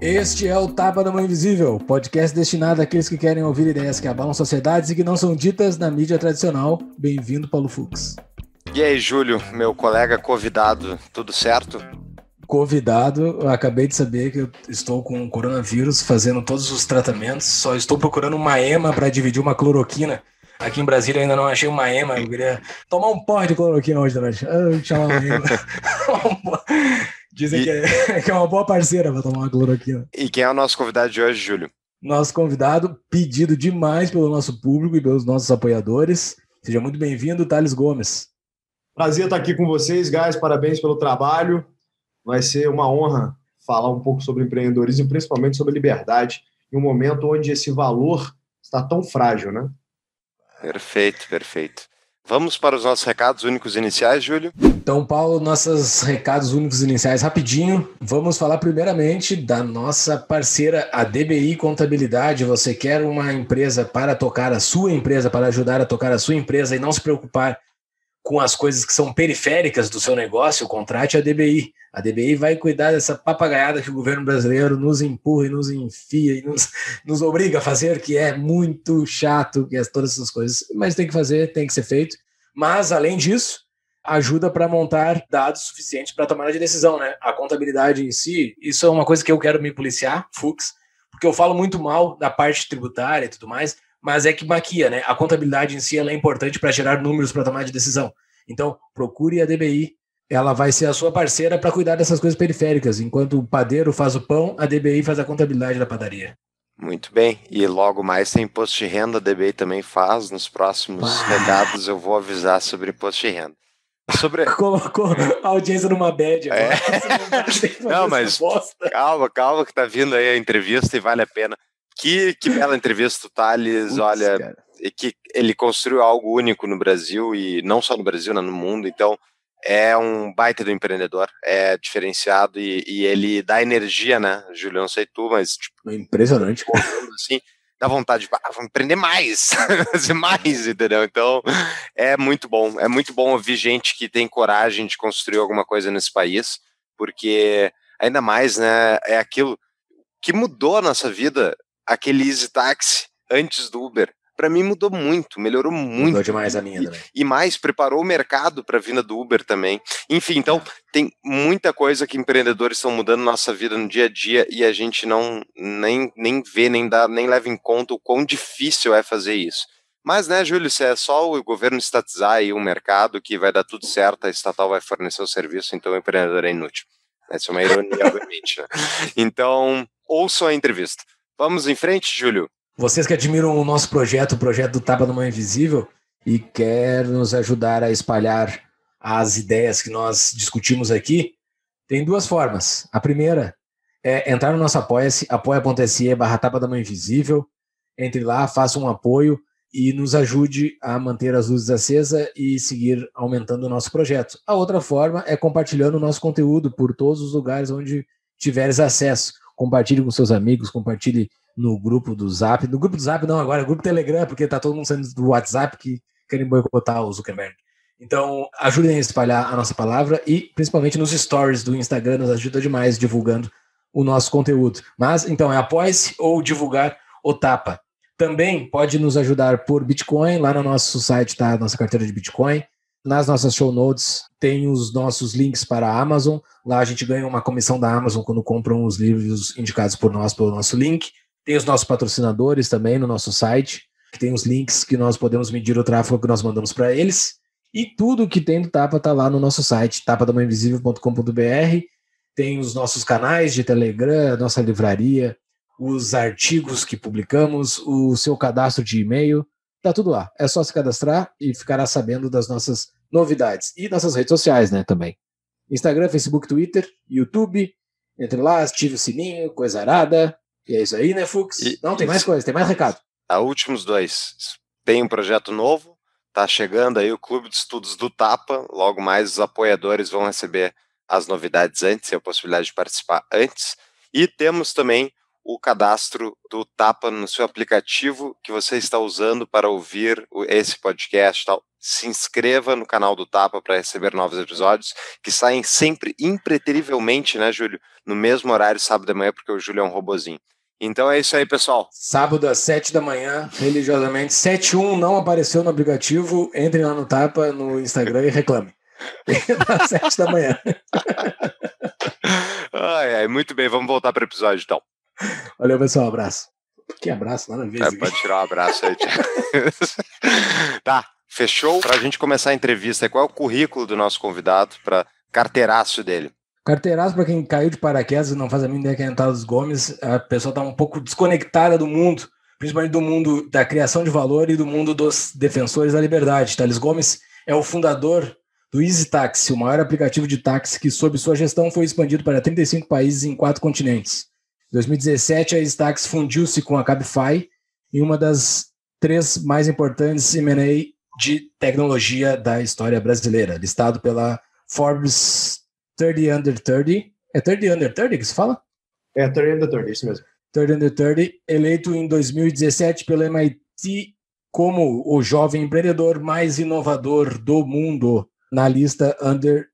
Este é o Tapa da Mão Invisível, podcast destinado àqueles que querem ouvir ideias que abalam sociedades e que não são ditas na mídia tradicional. Bem-vindo, Paulo Fux. E aí, Júlio, meu colega convidado, tudo certo? Convidado, eu acabei de saber que eu estou com coronavírus, fazendo todos os tratamentos, só estou procurando uma ema para dividir uma cloroquina. Aqui em Brasília ainda não achei uma ema, eu queria tomar um pó de cloroquina hoje, durante. Dizem que é uma boa parceira para tomar uma cloroquina. E quem é o nosso convidado de hoje, Júlio? Nosso convidado, pedido demais pelo nosso público e pelos nossos apoiadores. Seja muito bem-vindo, Tallis Gomes. Prazer estar aqui com vocês, guys. Parabéns pelo trabalho. Vai ser uma honra falar um pouco sobre empreendedorismo e principalmente sobre liberdade em um momento onde esse valor está tão frágil, né? Perfeito, perfeito. Vamos para os nossos recados únicos iniciais, Júlio? Então, Paulo, nossos recados únicos iniciais rapidinho. Vamos falar primeiramente da nossa parceira, a DBI Contabilidade. Você quer uma empresa para tocar a sua empresa, para ajudar a tocar a sua empresa e não se preocupar com as coisas que são periféricas do seu negócio? Contrate a DBI. A DBI vai cuidar dessa papagaiada que o governo brasileiro nos empurra e nos enfia e nos obriga a fazer, que é muito chato, que é todas essas coisas. Mas tem que fazer, tem que ser feito. Mas, além disso, ajuda para montar dados suficientes para tomar de decisão, né? A contabilidade em si, isso é uma coisa que eu quero me policiar, Fux, porque eu falo muito mal da parte tributária e tudo mais, mas é que maquia, né? A contabilidade em si ela é importante para gerar números para tomar de decisão. Então, procure a DBI. Ela vai ser a sua parceira para cuidar dessas coisas periféricas. Enquanto o padeiro faz o pão, a DBI faz a contabilidade da padaria. Muito bem. E logo mais tem imposto de renda, a DBI também faz. Nos próximos recados eu vou avisar sobre imposto de renda. Colocou a audiência numa bad agora. É. Não, mas calma que tá vindo aí a entrevista e vale a pena. Que bela entrevista do Tallis. Putz, olha, cara. Que ele construiu algo único no Brasil e não só no Brasil, né, no mundo. Então, é um baita do empreendedor, é diferenciado e ele dá energia, né, Julião, não sei tu, mas tipo, impressionante, assim, dá vontade de vamos empreender mais, fazer mais, entendeu? Então é muito bom ouvir gente que tem coragem de construir alguma coisa nesse país, porque ainda mais, né, é aquilo que mudou a nossa vida, aquele Easy Taxi antes do Uber. Para mim mudou muito, melhorou muito. Mudou demais a minha também. E mais, preparou o mercado para a vinda do Uber também. Enfim, então tem muita coisa que empreendedores estão mudando nossa vida no dia a dia e a gente não nem vê, nem dá, nem leva em conta o quão difícil é fazer isso. Mas, né, Júlio, se é só o governo estatizar aí o mercado que vai dar tudo certo, a estatal vai fornecer o serviço, então o empreendedor é inútil. Essa é uma ironia, obviamente. Né? Então, ouçam a entrevista. Vamos em frente, Júlio? Vocês que admiram o nosso projeto, o projeto do Tapa da Mão Invisível, e quer nos ajudar a espalhar as ideias que nós discutimos aqui, tem duas formas. A primeira é entrar no nosso apoia-se, apoia.se/Tapa da Mão Invisível. Entre lá, faça um apoio e nos ajude a manter as luzes acesas e seguir aumentando o nosso projeto. A outra forma é compartilhando o nosso conteúdo por todos os lugares onde tiveres acesso. Compartilhe com seus amigos, compartilhe no grupo do Zap. No grupo do Zap não, agora é grupo Telegram, porque tá todo mundo saindo do WhatsApp que querem boicotar o Zuckerberg. Então, ajudem a espalhar a nossa palavra e, principalmente, nos stories do Instagram, nos ajuda demais divulgando o nosso conteúdo. Mas, então, é apoie-se ou divulgar o Tapa. Também pode nos ajudar por Bitcoin, lá no nosso site tá a nossa carteira de Bitcoin. Nas nossas show notes tem os nossos links para a Amazon. Lá a gente ganha uma comissão da Amazon quando compram os livros indicados por nós pelo nosso link. Tem os nossos patrocinadores também no nosso site, que tem os links que nós podemos medir o tráfego que nós mandamos para eles. E tudo que tem do Tapa está lá no nosso site, tapadamaoinvisível.com.br. Tem os nossos canais de Telegram, nossa livraria, os artigos que publicamos, o seu cadastro de e-mail. Está tudo lá. É só se cadastrar e ficará sabendo das nossas novidades. E nossas redes sociais, né, também. Instagram, Facebook, Twitter, YouTube. Entre lá, ative o sininho, coisa arada. E é isso aí, né, Fux? Não, tem mais coisa, tem mais recado. Últimos dois. tem um projeto novo, está chegando aí o Clube de Estudos do Tapa, logo mais os apoiadores vão receber as novidades antes e a possibilidade de participar antes. E temos também o cadastro do Tapa no seu aplicativo que você está usando para ouvir esse podcast e tal. Se inscreva no canal do Tapa para receber novos episódios, que saem sempre impreterivelmente, né, Júlio? No mesmo horário, sábado de manhã, porque o Júlio é um robozinho. Então é isso aí, pessoal. Sábado às 7 da manhã, religiosamente. 7:01 não apareceu no aplicativo, entrem lá no Tapa, no Instagram e reclamem. Às 7 da manhã. Ai, ai, muito bem, vamos voltar para o episódio, então. Valeu, pessoal, um abraço. Que abraço, nada a ver. É, pode tirar um abraço aí. Tá, fechou? Para a gente começar a entrevista, qual é o currículo do nosso convidado, para carteiraço dele? Carteiraço, para quem caiu de paraquedas e não faz a mínima ideia que é Tallis Gomes, a pessoa está um pouco desconectada do mundo, principalmente do mundo da criação de valor e do mundo dos defensores da liberdade. Tallis Gomes é o fundador do Easy Taxi, o maior aplicativo de táxi que, sob sua gestão, foi expandido para 35 países em 4 continentes. Em 2017, a Easy Taxi fundiu-se com a Cabify em uma das 3 mais importantes M&A de tecnologia da história brasileira, listado pela Forbes 30 Under 30, é 30 Under 30 que se fala? É, 30 Under 30, isso mesmo. 30 Under 30, eleito em 2017 pelo MIT como o jovem empreendedor mais inovador do mundo, na lista Under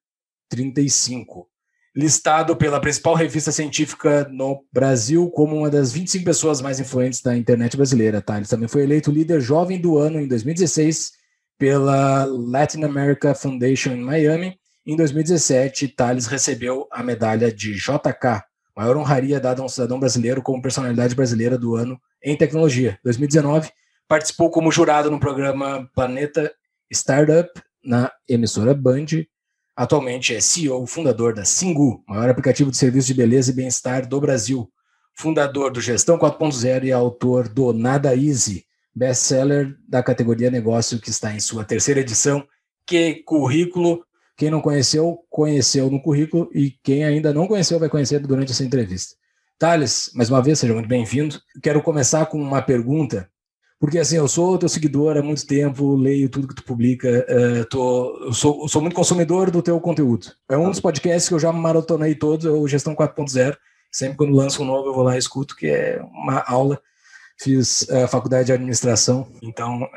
35. Listado pela principal revista científica no Brasil como uma das 25 pessoas mais influentes da internet brasileira. Tá? Ele também foi eleito líder jovem do ano em 2016 pela Latin America Foundation em Miami. Em 2017, Tallis recebeu a medalha de JK, maior honraria dada a um cidadão brasileiro como personalidade brasileira do ano em tecnologia. Em 2019, participou como jurado no programa Planeta Startup na emissora Band. Atualmente é CEO, fundador da Singu, maior aplicativo de serviço de beleza e bem-estar do Brasil. Fundador do Gestão 4.0 e autor do Nada Easy, best-seller da categoria Negócio, que está em sua 3ª edição. Que currículo! Quem não conheceu, conheceu no currículo, e quem ainda não conheceu vai conhecer durante essa entrevista. Tallis, mais uma vez, seja muito bem-vindo. Quero começar com uma pergunta, porque assim, eu sou teu seguidor há muito tempo, leio tudo que tu publica, sou muito consumidor do teu conteúdo. É um dos podcasts que eu já maratonei todos, é o Gestão 4.0. Sempre quando lanço um novo eu vou lá e escuto, que é uma aula. Fiz faculdade de administração, então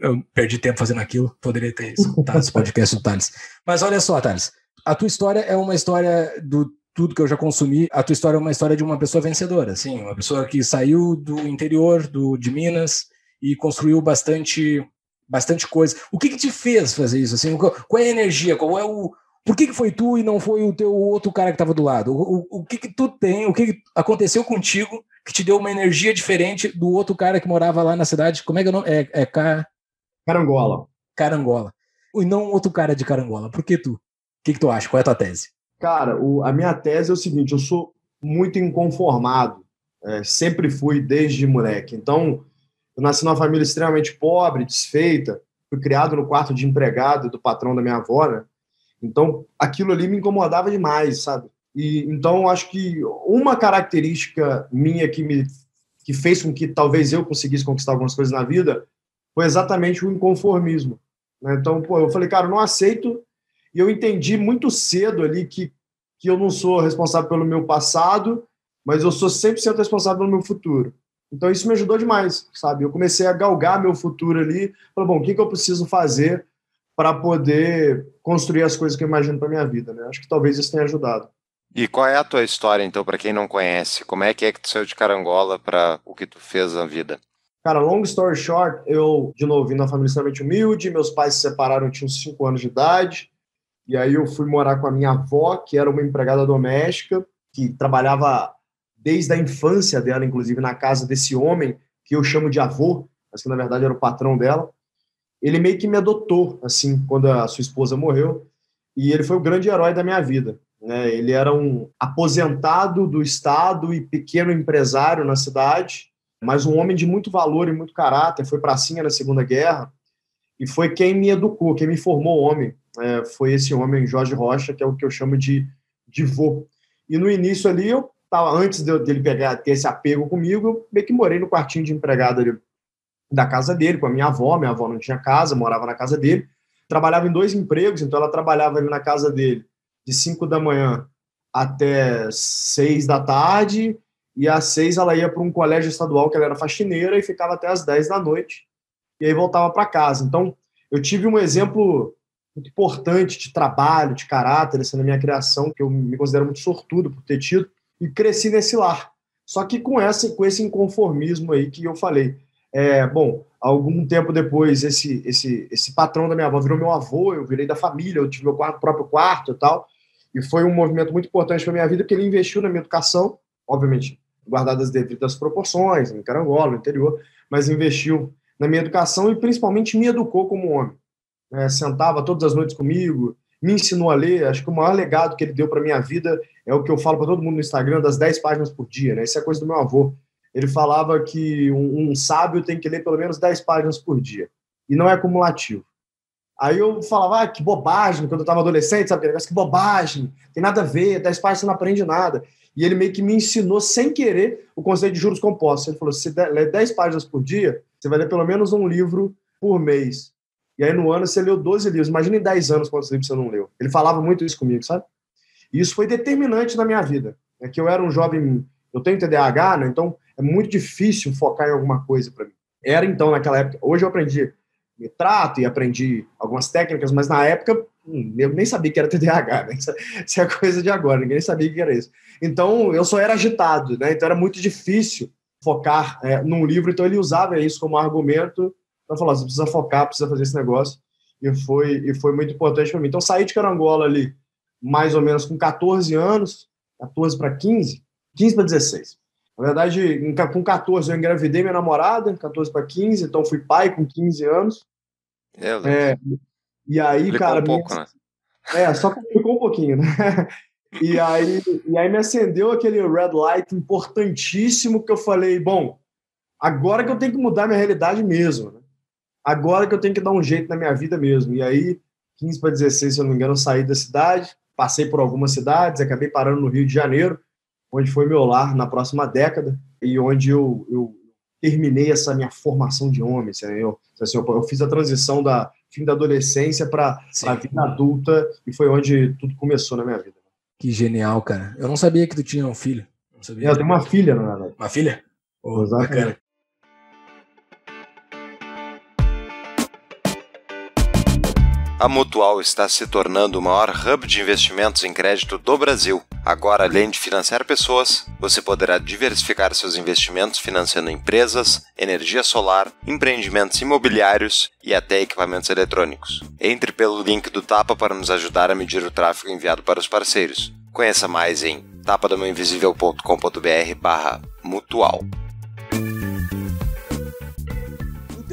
eu perdi tempo fazendo aquilo, poderia ter escutado esse podcast do Tallis. Mas olha só, Tallis, a tua história é uma história do tudo que eu já consumi, a tua história é uma história de uma pessoa vencedora, assim, uma pessoa que saiu do interior de Minas e construiu bastante coisa. O que te fez fazer isso? Assim, qual é a energia? Qual é o... Por que foi tu e não foi o teu outro cara que estava do lado? O que tu tem, o que aconteceu contigo que te deu uma energia diferente do outro cara que morava lá na cidade? Como é que é o nome? Carangola. Carangola. E não outro cara de Carangola. Por que tu? O que tu acha? Qual é a tua tese? Cara, a minha tese é o seguinte, eu sou muito inconformado. Sempre fui desde moleque. Então, eu nasci numa família extremamente pobre, desfeita. Fui criado no quarto de empregado do patrão da minha avó, né? Então, aquilo ali me incomodava demais, sabe? E, então, acho que uma característica minha que fez com que talvez eu conseguisse conquistar algumas coisas na vida foi exatamente o inconformismo, né? Então, eu falei, cara, eu não aceito, e eu entendi muito cedo ali que eu não sou responsável pelo meu passado, mas eu sou 100% responsável pelo meu futuro. Então, isso me ajudou demais, sabe? Eu comecei a galgar meu futuro ali, falei, bom, o que eu preciso fazer para poder construir as coisas que eu imagino para minha vida, né? Acho que talvez isso tenha ajudado. E qual é a tua história, então, para quem não conhece? Como é que tu saiu de Carangola para o que tu fez na vida? Cara, long story short, eu, de novo, vim de uma família extremamente humilde, meus pais se separaram, eu tinha uns 5 anos de idade, e aí eu fui morar com a minha avó, que era uma empregada doméstica, que trabalhava desde a infância dela, inclusive, na casa desse homem, que eu chamo de avô, mas que, na verdade, era o patrão dela. Ele meio que me adotou, assim, quando a sua esposa morreu, e ele foi o grande herói da minha vida. Né? Ele era um aposentado do Estado e pequeno empresário na cidade, mas um homem de muito valor e muito caráter, foi pracinha na Segunda Guerra, e foi quem me educou, quem me formou homem. Foi esse homem, Jorge Rocha, que é o que eu chamo de vô. E no início ali, eu tava, antes dele ter esse apego comigo, eu meio que morei no quartinho de empregado ali da casa dele, com a minha avó não tinha casa, morava na casa dele, trabalhava em 2 empregos, então ela trabalhava na casa dele de 5 da manhã até 6 da tarde, e às 6 ela ia para um colégio estadual que ela era faxineira e ficava até às 10 da noite, e aí voltava para casa. Então, eu tive um exemplo muito importante de trabalho, de caráter, assim, na minha criação, que eu me considero muito sortudo por ter tido, e cresci nesse lar. Só que com esse inconformismo aí que eu falei. Bom, algum tempo depois, esse patrão da minha avó virou meu avô, eu virei da família, eu tive meu próprio quarto e tal, e foi um movimento muito importante para a minha vida, porque ele investiu na minha educação, obviamente, guardadas as devidas proporções, em Carangola, no interior, mas investiu na minha educação e principalmente me educou como homem. Sentava todas as noites comigo, me ensinou a ler. Acho que o maior legado que ele deu para minha vida é o que eu falo para todo mundo no Instagram, das 10 páginas por dia, né? Isso é coisa do meu avô. Ele falava que um sábio tem que ler pelo menos 10 páginas por dia. E não é acumulativo. Aí eu falava, que bobagem, quando eu estava adolescente, sabe? Que bobagem, tem nada a ver, 10 páginas você não aprende nada. E ele meio que me ensinou, sem querer, o conceito de juros compostos. Ele falou, se você ler 10 páginas por dia, você vai ler pelo menos um livro por mês. E aí no ano você leu 12 livros. Imagina em 10 anos quantos livros você não leu. Ele falava muito isso comigo, sabe? E isso foi determinante na minha vida. É que eu era um jovem... Eu tenho TDAH, né? Então... é muito difícil focar em alguma coisa para mim. Era então, naquela época... Hoje eu aprendi retrato e aprendi algumas técnicas, mas na época eu nem sabia que era TDAH, né? Isso é coisa de agora, ninguém sabia que era isso. Então, eu só era agitado, né? Então, era muito difícil focar num livro. Então, ele usava isso como argumento para falar, você precisa focar, precisa fazer esse negócio. E foi muito importante para mim. Então, saí de Carangola ali, mais ou menos com 14 anos, 14 para 15, 15 para 16. Na verdade, com 14 eu engravidei minha namorada, 14 para 15, então fui pai com 15 anos. E aí, complicou, cara... Né? Só que complicou um pouquinho, né? E aí me acendeu aquele red light importantíssimo que eu falei, bom, agora que eu tenho que mudar minha realidade mesmo, né? Agora que eu tenho que dar um jeito na minha vida mesmo. E aí, 15 para 16, se eu não me engano, eu saí da cidade, passei por algumas cidades, acabei parando no Rio de Janeiro, onde foi meu lar na próxima década e onde eu terminei essa minha formação de homem. Eu fiz a transição da fim da adolescência para a vida adulta e foi onde tudo começou na minha vida. Que genial, cara. Eu não sabia que tu tinha um filho. Não sabia. Eu tenho uma filha, na verdade. Uma filha? Oh, bacana. A Mutual está se tornando o maior hub de investimentos em crédito do Brasil. Agora, além de financiar pessoas, você poderá diversificar seus investimentos financiando empresas, energia solar, empreendimentos imobiliários e até equipamentos eletrônicos. Entre pelo link do Tapa para nos ajudar a medir o tráfego enviado para os parceiros. Conheça mais em tapadamãoinvisível.com.br/mutual.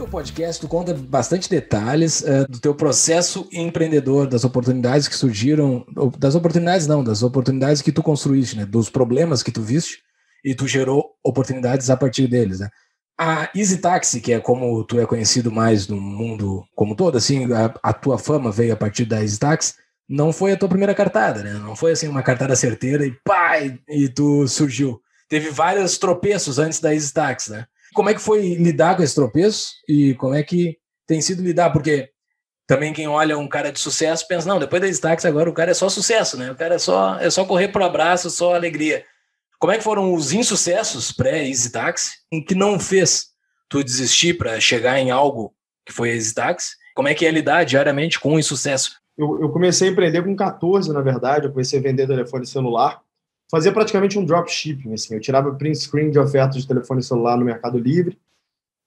O podcast, tu conta bastante detalhes do teu processo empreendedor, das oportunidades que surgiram, das oportunidades que tu construíste, né? Dos problemas que tu viste e tu gerou oportunidades a partir deles, né? A Easy Taxi, que é como tu é conhecido mais no mundo como todo, assim, a tua fama veio a partir da Easy Taxi, não foi a tua primeira cartada, né? Não foi assim uma cartada certeira e pá, e tu surgiu. Teve vários tropeços antes da Easy Taxi, né? Como é que foi lidar com esse tropeço e como é que tem sido lidar? Porque também quem olha um cara de sucesso pensa, não, depois da destaque agora o cara é só sucesso, né? O cara é só correr pro abraço, só alegria. Como é que foram os insucessos pré-Easy Taxi em que não fez tu desistir para chegar em algo que foi Easy Taxi? Como é que é lidar diariamente com o insucesso? Eu comecei a empreender com 14, na verdade. Eu comecei a vender telefone celular. Fazia praticamente um dropshipping, assim. Eu tirava print screen de ofertas de telefone celular no Mercado Livre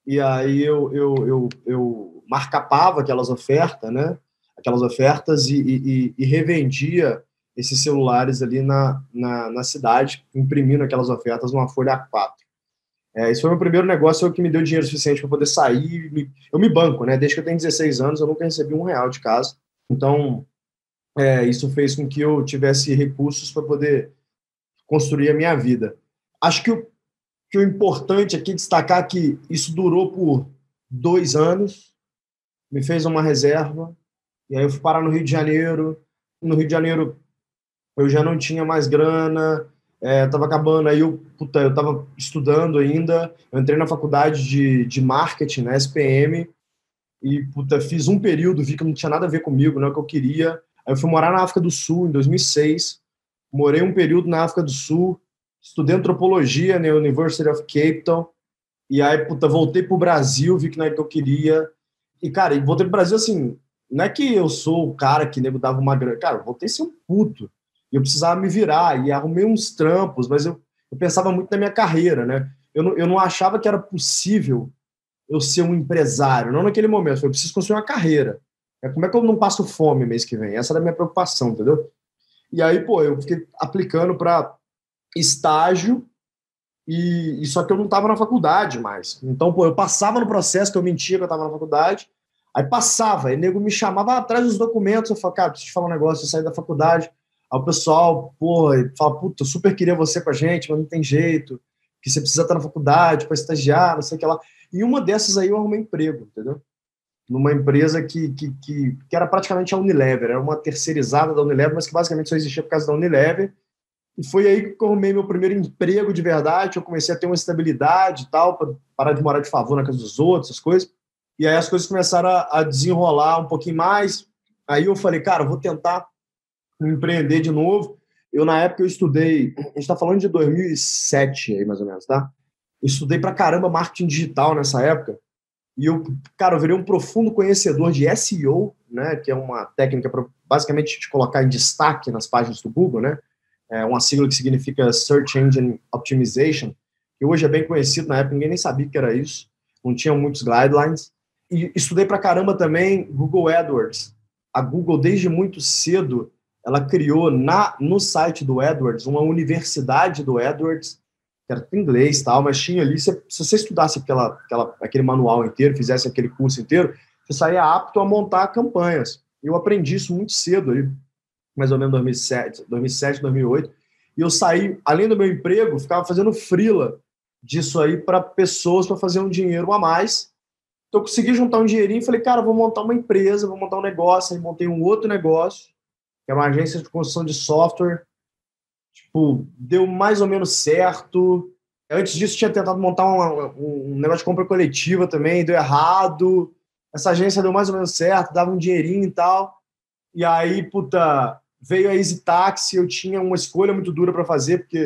e aí eu marcapava aquelas ofertas e revendia esses celulares ali na cidade, imprimindo aquelas ofertas numa folha A4. Isso foi o meu primeiro negócio que me deu dinheiro suficiente para poder sair. Eu me banco, né? Desde que eu tenho 16 anos, eu nunca recebi R$1 de casa. Então, isso fez com que eu tivesse recursos para poder construir a minha vida. Acho que o importante aqui é destacar que isso durou por 2 anos, me fez uma reserva, e aí eu fui parar no Rio de Janeiro. No Rio de Janeiro eu já não tinha mais grana, Tava acabando, aí eu tava estudando ainda, eu entrei na faculdade de marketing, né, SPM, e, fiz um período, vi que não tinha nada a ver comigo, não é o que eu queria. Aí eu fui morar na África do Sul, em 2006, morei um período na África do Sul, estudei antropologia na University of Cape Town, e aí, voltei pro Brasil, vi que não é o que eu queria, e, cara, voltei pro Brasil, assim, não é que eu sou o cara que nego dava uma grana, cara, eu voltei a ser um puto, eu precisava me virar, e arrumei uns trampos, mas eu pensava muito na minha carreira, né? Eu não achava que era possível eu ser um empresário, não naquele momento, eu preciso construir uma carreira. Como é que eu não passo fome mês que vem? Essa era a minha preocupação, entendeu? E aí, eu fiquei aplicando para estágio, e só que eu não estava na faculdade mais. Então, eu passava no processo, que eu mentia que eu estava na faculdade, aí passava, e o nego me chamava atrás dos documentos, eu falava, cara, preciso te falar um negócio, eu saí da faculdade. Aí o pessoal, fala, puta, eu super queria você com a gente, mas não tem jeito, que você precisa estar na faculdade para estagiar, não sei o que lá. E uma dessas aí eu arrumei emprego, entendeu? Numa empresa que era praticamente a Unilever, era uma terceirizada da Unilever, mas que basicamente só existia por causa da Unilever. E foi aí que eu arrumei meu primeiro emprego de verdade, eu comecei a ter uma estabilidade e tal, para parar de morar de favor na casa dos outros, essas coisas. E aí as coisas começaram a desenrolar um pouquinho mais. Aí eu falei, cara, eu vou tentar empreender de novo. Na época, eu estudei... A gente está falando de 2007, aí, mais ou menos, tá? Eu estudei pra caramba marketing digital nessa época. E eu virei um profundo conhecedor de SEO, né? Que é uma técnica para, basicamente, te colocar em destaque nas páginas do Google, né? É uma sigla que significa Search Engine Optimization, que hoje é bem conhecido. Na época, ninguém nem sabia que era isso. Não tinha muitos guidelines. E estudei pra caramba também Google AdWords. A Google, desde muito cedo... ela criou no site do AdWords, uma universidade do AdWords, que era em inglês e tal, mas tinha ali, se você estudasse aquele manual inteiro, fizesse aquele curso inteiro, você saía apto a montar campanhas. Eu aprendi isso muito cedo, ali, mais ou menos 2007, 2008, e eu saí, além do meu emprego, ficava fazendo freela disso aí para pessoas, para fazer um dinheiro a mais. Então eu consegui juntar um dinheirinho e falei, cara, vou montar uma empresa, vou montar um negócio, aí montei um outro negócio, que era uma agência de construção de software, deu mais ou menos certo. Antes disso, tinha tentado montar um negócio de compra coletiva também, deu errado. Essa agência deu mais ou menos certo, dava um dinheirinho e tal. E aí, veio a Easy Taxi, eu tinha uma escolha muito dura para fazer, porque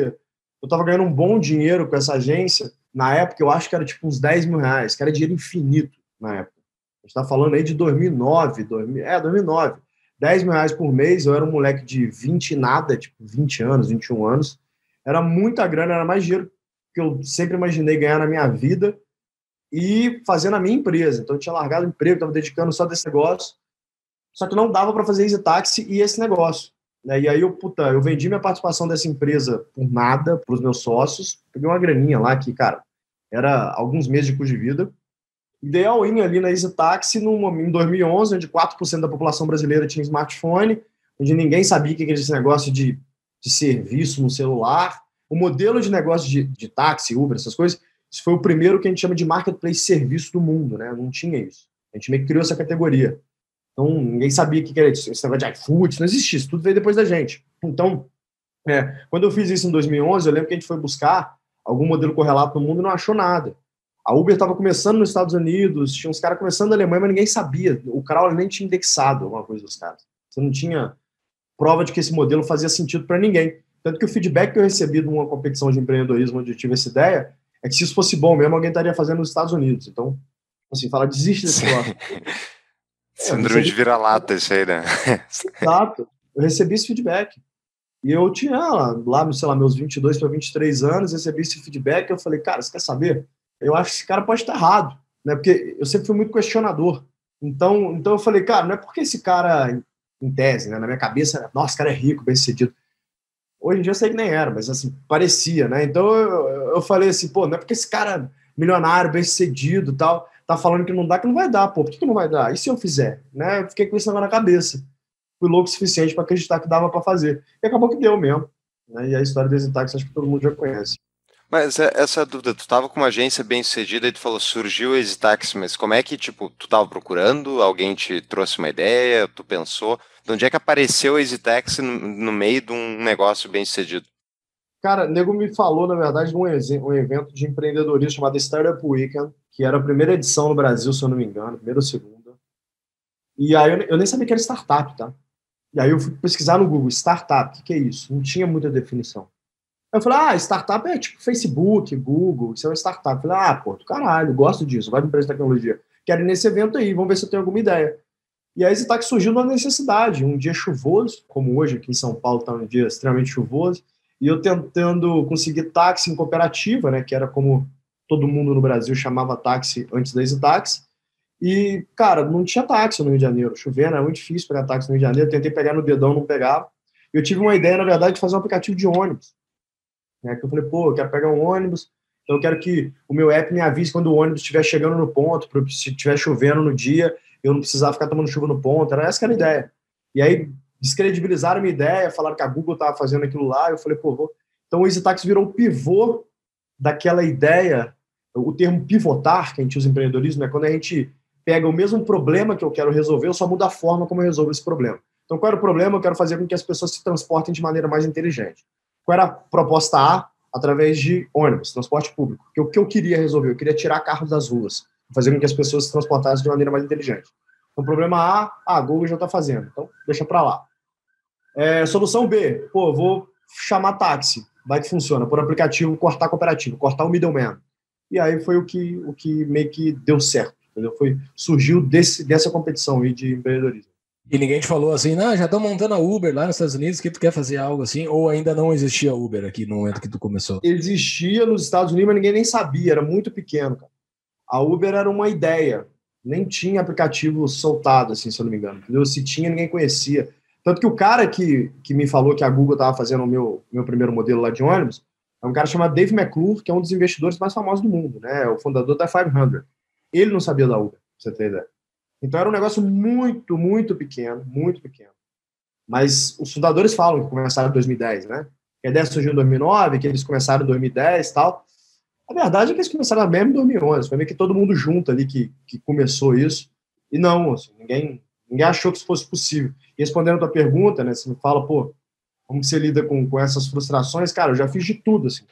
eu estava ganhando um bom dinheiro com essa agência. Na época, eu acho que era uns R$10 mil, que era dinheiro infinito na época. A gente está falando aí de 2009. R$10 mil por mês, eu era um moleque de 20 e nada, 20 anos, 21 anos. Era muita grana, era mais dinheiro que eu sempre imaginei ganhar na minha vida e fazendo a minha empresa. Então, eu tinha largado o emprego, estava dedicando só desse negócio. Só que não dava para fazer Easy Taxi e esse negócio. Né? E aí, eu vendi minha participação dessa empresa por nada, para os meus sócios. Peguei uma graninha lá que, cara, era alguns meses de custo de vida. E dei all-in ali na Easy Taxi em 2011, onde 4% da população brasileira tinha smartphone, onde ninguém sabia o que era esse negócio de serviço no celular. O modelo de negócio de táxi, Uber, essas coisas, isso foi o primeiro que a gente chama de marketplace serviço do mundo, né? Não tinha isso. A gente meio que criou essa categoria. Então, ninguém sabia o que era isso. Esse negócio de iFood, não existia. Isso tudo veio depois da gente. Então, quando eu fiz isso em 2011, eu lembro que a gente foi buscar algum modelo correlato no mundo e não achou nada. A Uber estava começando nos Estados Unidos, tinha uns caras começando na Alemanha, mas ninguém sabia. O crawler nem tinha indexado alguma coisa dos caras. Você não tinha prova de que esse modelo fazia sentido para ninguém. Tanto que o feedback que eu recebi de uma competição de empreendedorismo onde eu tive essa ideia é que se isso fosse bom mesmo, alguém estaria fazendo nos Estados Unidos. Então, assim, fala, desiste desse crawler. Síndrome de vira-lata, isso aí, né? Exato. Eu recebi esse feedback. E eu tinha lá, sei lá, meus 22 para 23 anos, recebi esse feedback e eu falei, cara, você quer saber? Eu acho que esse cara pode estar errado, né? Porque eu sempre fui muito questionador. Então eu falei, cara, não é porque esse cara, em tese, né? Na minha cabeça, nossa, esse cara é rico, bem-sucedido. Hoje em dia eu sei que nem era, mas assim, parecia, né? Então eu falei assim, não é porque esse cara milionário, bem-sucedido e tal, tá falando que não dá, que não vai dar, Por que não vai dar? E se eu fizer? Né? Eu fiquei com isso na cabeça. Fui louco o suficiente para acreditar que dava para fazer. E acabou que deu mesmo. Né? E a história das Intax, acho que todo mundo já conhece. Mas essa dúvida, tu estava com uma agência bem-sucedida e tu falou, surgiu o Easy Taxi, mas como é que, tu estava procurando, alguém te trouxe uma ideia, tu pensou, de onde é que apareceu o Easy Taxi no meio de um negócio bem-sucedido? Cara, o nego me falou, na verdade, de um evento de empreendedorismo chamado Startup Weekend, que era a primeira edição no Brasil, se eu não me engano, primeira ou segunda. E aí eu nem sabia que era startup, tá? E aí eu fui pesquisar no Google, startup, o que é isso? Não tinha muita definição. Aí eu falei, ah, startup é tipo Facebook, Google, isso é uma startup. Eu falei, ah, pô, do caralho, gosto disso, vai para empresa de tecnologia. Quero ir nesse evento aí, vamos ver se eu tenho alguma ideia. E aí tá que surgiu uma necessidade, um dia chuvoso, como hoje aqui em São Paulo tá um dia extremamente chuvoso, e eu tentando conseguir táxi em cooperativa, né, que era como todo mundo no Brasil chamava táxi antes da Easy Taxi. E, cara, não tinha táxi no Rio de Janeiro, chovendo, era muito difícil pegar táxi no Rio de Janeiro, eu tentei pegar no dedão, não pegava. Eu tive uma ideia, na verdade, de fazer um aplicativo de ônibus, né, que eu falei, pô, eu quero pegar um ônibus, então eu quero que o meu app me avise quando o ônibus estiver chegando no ponto, se estiver chovendo no dia, eu não precisava ficar tomando chuva no ponto, era essa que era a ideia. E aí descredibilizaram a minha ideia, falaram que a Google estava fazendo aquilo lá, eu falei, pô, vou... Então o Easy Taxi virou o pivô daquela ideia, o termo pivotar, que a gente usa em empreendedorismo, é quando a gente pega o mesmo problema que eu quero resolver, eu só mudo a forma como eu resolvo esse problema. Então qual era o problema? Eu quero fazer com que as pessoas se transportem de maneira mais inteligente. Qual era a proposta A? Através de ônibus, transporte público. O que eu queria resolver? Eu queria tirar carros das ruas, fazer com que as pessoas se transportassem de maneira mais inteligente. Então, problema A, a Google já está fazendo, então deixa para lá. Solução B, pô, vou chamar táxi, vai que funciona, por aplicativo, cortar cooperativo, cortar o middleman. E aí foi o que meio que deu certo, entendeu? Surgiu dessa competição aí de empreendedorismo. E ninguém te falou assim, não, já estão montando a Uber lá nos Estados Unidos, que tu quer fazer algo assim? Ou ainda não existia Uber aqui no momento que tu começou? Existia nos Estados Unidos, mas ninguém nem sabia, era muito pequeno, cara. A Uber era uma ideia, nem tinha aplicativo soltado, assim, se eu não me engano. Entendeu? Se tinha, ninguém conhecia. Tanto que o cara que me falou que a Google estava fazendo o meu primeiro modelo lá de ônibus é um cara chamado Dave McClure, que é um dos investidores mais famosos do mundo, né? O fundador da 500. Ele não sabia da Uber, pra você ter ideia. Então era um negócio muito, muito pequeno, muito pequeno. Mas os fundadores falam que começaram em 2010, né? Que a ideia surgiu em 2009, que eles começaram em 2010 e tal. A verdade é que eles começaram mesmo em 2011, foi meio que todo mundo junto ali que começou isso, e não, assim, ninguém achou que isso fosse possível. E respondendo a tua pergunta, né, você me fala, pô, como você lida com essas frustrações? Cara, eu já fiz de tudo, assim,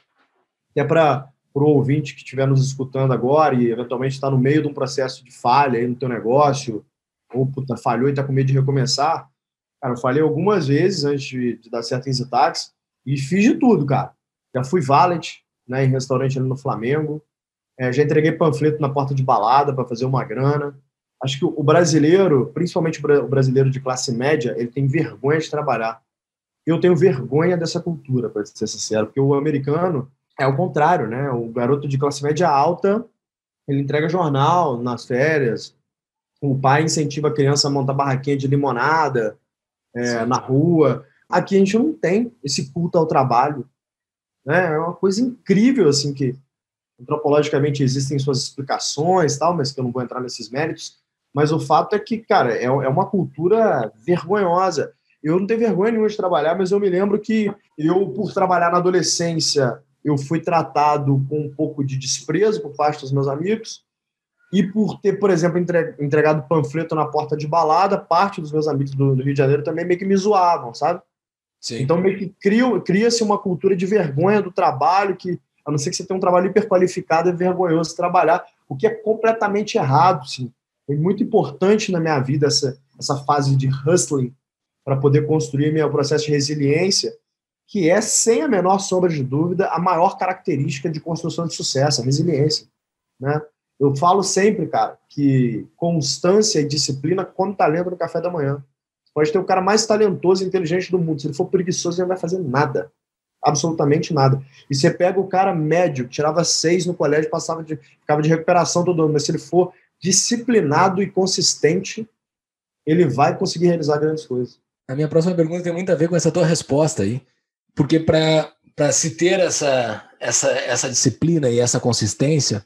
até para o ouvinte que estiver nos escutando agora e eventualmente está no meio de um processo de falha aí no teu negócio, ou puta, falhou e está com medo de recomeçar. Cara, eu falhei algumas vezes antes de dar certo em Easy Taxi, e fiz de tudo, cara. Já fui valet, né, em restaurante ali no Flamengo. Já entreguei panfleto na porta de balada para fazer uma grana. Acho que o brasileiro, principalmente o brasileiro de classe média, ele tem vergonha de trabalhar. Eu tenho vergonha dessa cultura, para ser sincero, porque o americano é o contrário, né? O garoto de classe média alta, ele entrega jornal nas férias, o pai incentiva a criança a montar barraquinha de limonada na rua. Aqui a gente não tem esse culto ao trabalho. É uma coisa incrível, assim, que antropologicamente existem suas explicações tal, mas que eu não vou entrar nesses méritos, mas o fato é que, cara, é uma cultura vergonhosa. Eu não tenho vergonha nenhuma de trabalhar, mas eu me lembro que eu, por trabalhar na adolescência, eu fui tratado com um pouco de desprezo por parte dos meus amigos, e por ter, por exemplo, entregado panfleto na porta de balada, parte dos meus amigos do Rio de Janeiro também meio que me zoavam, sabe? Sim. Então, meio que cria-se uma cultura de vergonha do trabalho, que, a não ser que você tenha um trabalho hiperqualificado, é vergonhoso trabalhar, o que é completamente errado. Sim. Foi muito importante na minha vida essa fase de hustling para poder construir meu processo de resiliência, que é, sem a menor sombra de dúvida, a maior característica de construção de sucesso, a resiliência. Né? Eu falo sempre, cara, que constância e disciplina come talento no café da manhã. Pode ter o cara mais talentoso e inteligente do mundo. Se ele for preguiçoso, ele não vai fazer nada. Absolutamente nada. E você pega o cara médio, que tirava 6 no colégio, ficava de recuperação todo ano. Mas se ele for disciplinado e consistente, ele vai conseguir realizar grandes coisas. A minha próxima pergunta tem muito a ver com essa tua resposta aí. Porque para se ter essa disciplina e essa consistência,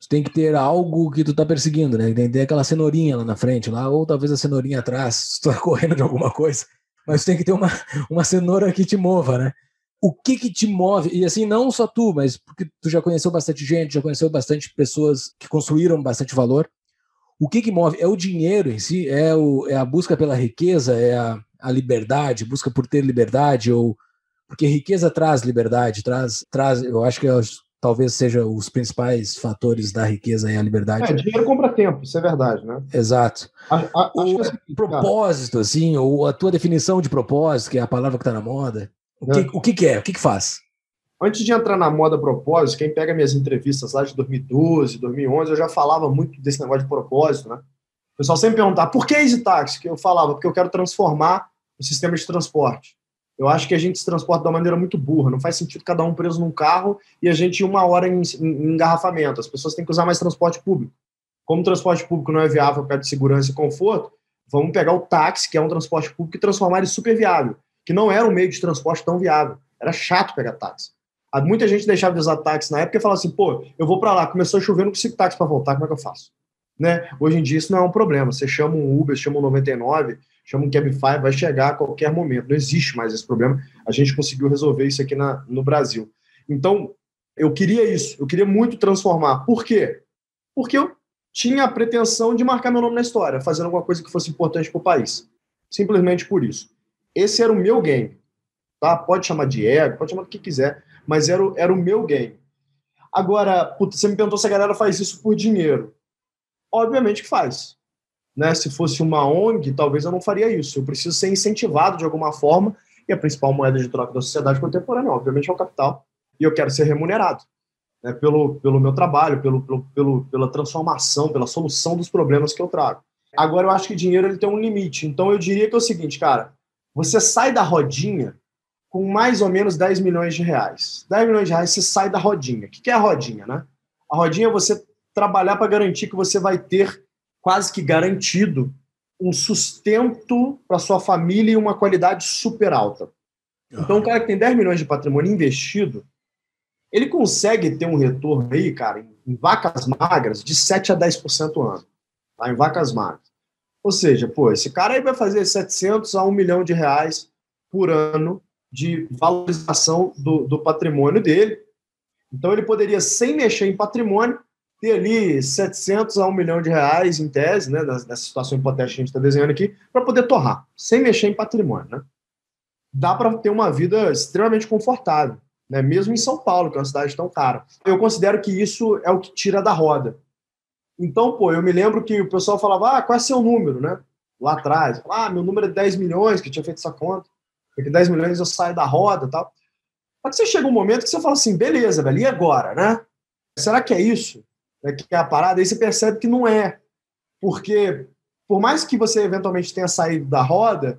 tu tem que ter algo que tu tá perseguindo, né? Tem que ter aquela cenourinha lá na frente, lá, ou talvez a cenourinha atrás, se tu tá correndo de alguma coisa, mas tu tem que ter uma cenoura que te mova, né? O que te move? E assim, não só tu, mas porque tu já conheceu bastante gente, já conheceu bastante pessoas que construíram bastante valor. O que move? É o dinheiro em si? É a busca pela riqueza? É a liberdade? Busca por ter liberdade? Ou Porque riqueza traz liberdade, traz eu acho que talvez seja os principais fatores da riqueza e a liberdade. Dinheiro compra tempo, isso é verdade, né? Exato. O propósito, assim, ou a tua definição de propósito, que é a palavra que está na moda, o que é? O que que faz? Antes de entrar na moda propósito, quem pega minhas entrevistas lá de 2012, 2011, eu já falava muito desse negócio de propósito, né? O pessoal sempre perguntava, por que Easy Taxi? Que eu falava, porque eu quero transformar o sistema de transporte. Eu acho que a gente se transporta de uma maneira muito burra. Não faz sentido cada um preso num carro e a gente 1 hora em engarrafamento. As pessoas têm que usar mais transporte público. Como o transporte público não é viável perto de segurança e conforto, vamos pegar o táxi, que é um transporte público, e transformar ele super viável, que não era um meio de transporte tão viável. Era chato pegar táxi. Muita gente deixava de usar táxi na época e falava assim, pô, eu vou para lá, começou a chover, não consigo táxi para voltar, como é que eu faço? Né? Hoje em dia isso não é um problema. Você chama um Uber, chama um 99... chama um Cabify, vai chegar a qualquer momento. Não existe mais esse problema. A gente conseguiu resolver isso aqui no Brasil. Então, eu queria isso. Eu queria muito transformar. Por quê? Porque eu tinha a pretensão de marcar meu nome na história, fazendo alguma coisa que fosse importante para o país. Simplesmente por isso. Esse era o meu game. Tá? Pode chamar de ego, pode chamar do que quiser, mas era o meu game. Agora, você me perguntou se a galera faz isso por dinheiro. Obviamente que faz. Né? Se fosse uma ONG, talvez eu não faria isso. Eu preciso ser incentivado de alguma forma, e a principal moeda de troca da sociedade contemporânea, obviamente, é o capital. E eu quero ser remunerado, né? pelo meu trabalho, pela transformação, pela solução dos problemas que eu trago. Agora, eu acho que dinheiro ele tem um limite. Então, eu diria que é o seguinte, cara, você sai da rodinha com mais ou menos 10 milhões de reais. 10 milhões de reais, você sai da rodinha. O que é a rodinha, né? A rodinha é você trabalhar para garantir que você vai ter quase que garantido um sustento para sua família e uma qualidade super alta. Então, o cara que tem 10 milhões de patrimônio investido, ele consegue ter um retorno aí, cara, em vacas magras, de 7 a 10% ao ano. Tá? Em vacas magras. Ou seja, pô, esse cara aí vai fazer 700 a 1 milhão de reais por ano de valorização do patrimônio dele. Então, ele poderia, sem mexer em patrimônio, ter ali 700 a 1 milhão de reais em tese, né, nessa situação hipotética que a gente está desenhando aqui, para poder torrar, sem mexer em patrimônio. Né? Dá para ter uma vida extremamente confortável, né? Mesmo em São Paulo, que é uma cidade tão cara. Eu considero que isso é o que tira da roda. Então, pô, eu me lembro que o pessoal falava, qual é seu número, né? Lá atrás, meu número é 10 milhões, que eu tinha feito essa conta, porque 10 milhões eu saio da roda e tal. Só que você chega um momento que você fala assim, beleza, velho, e agora, né? Será que é isso? Que é a parada, aí você percebe que não é. Porque, por mais que você eventualmente tenha saído da roda,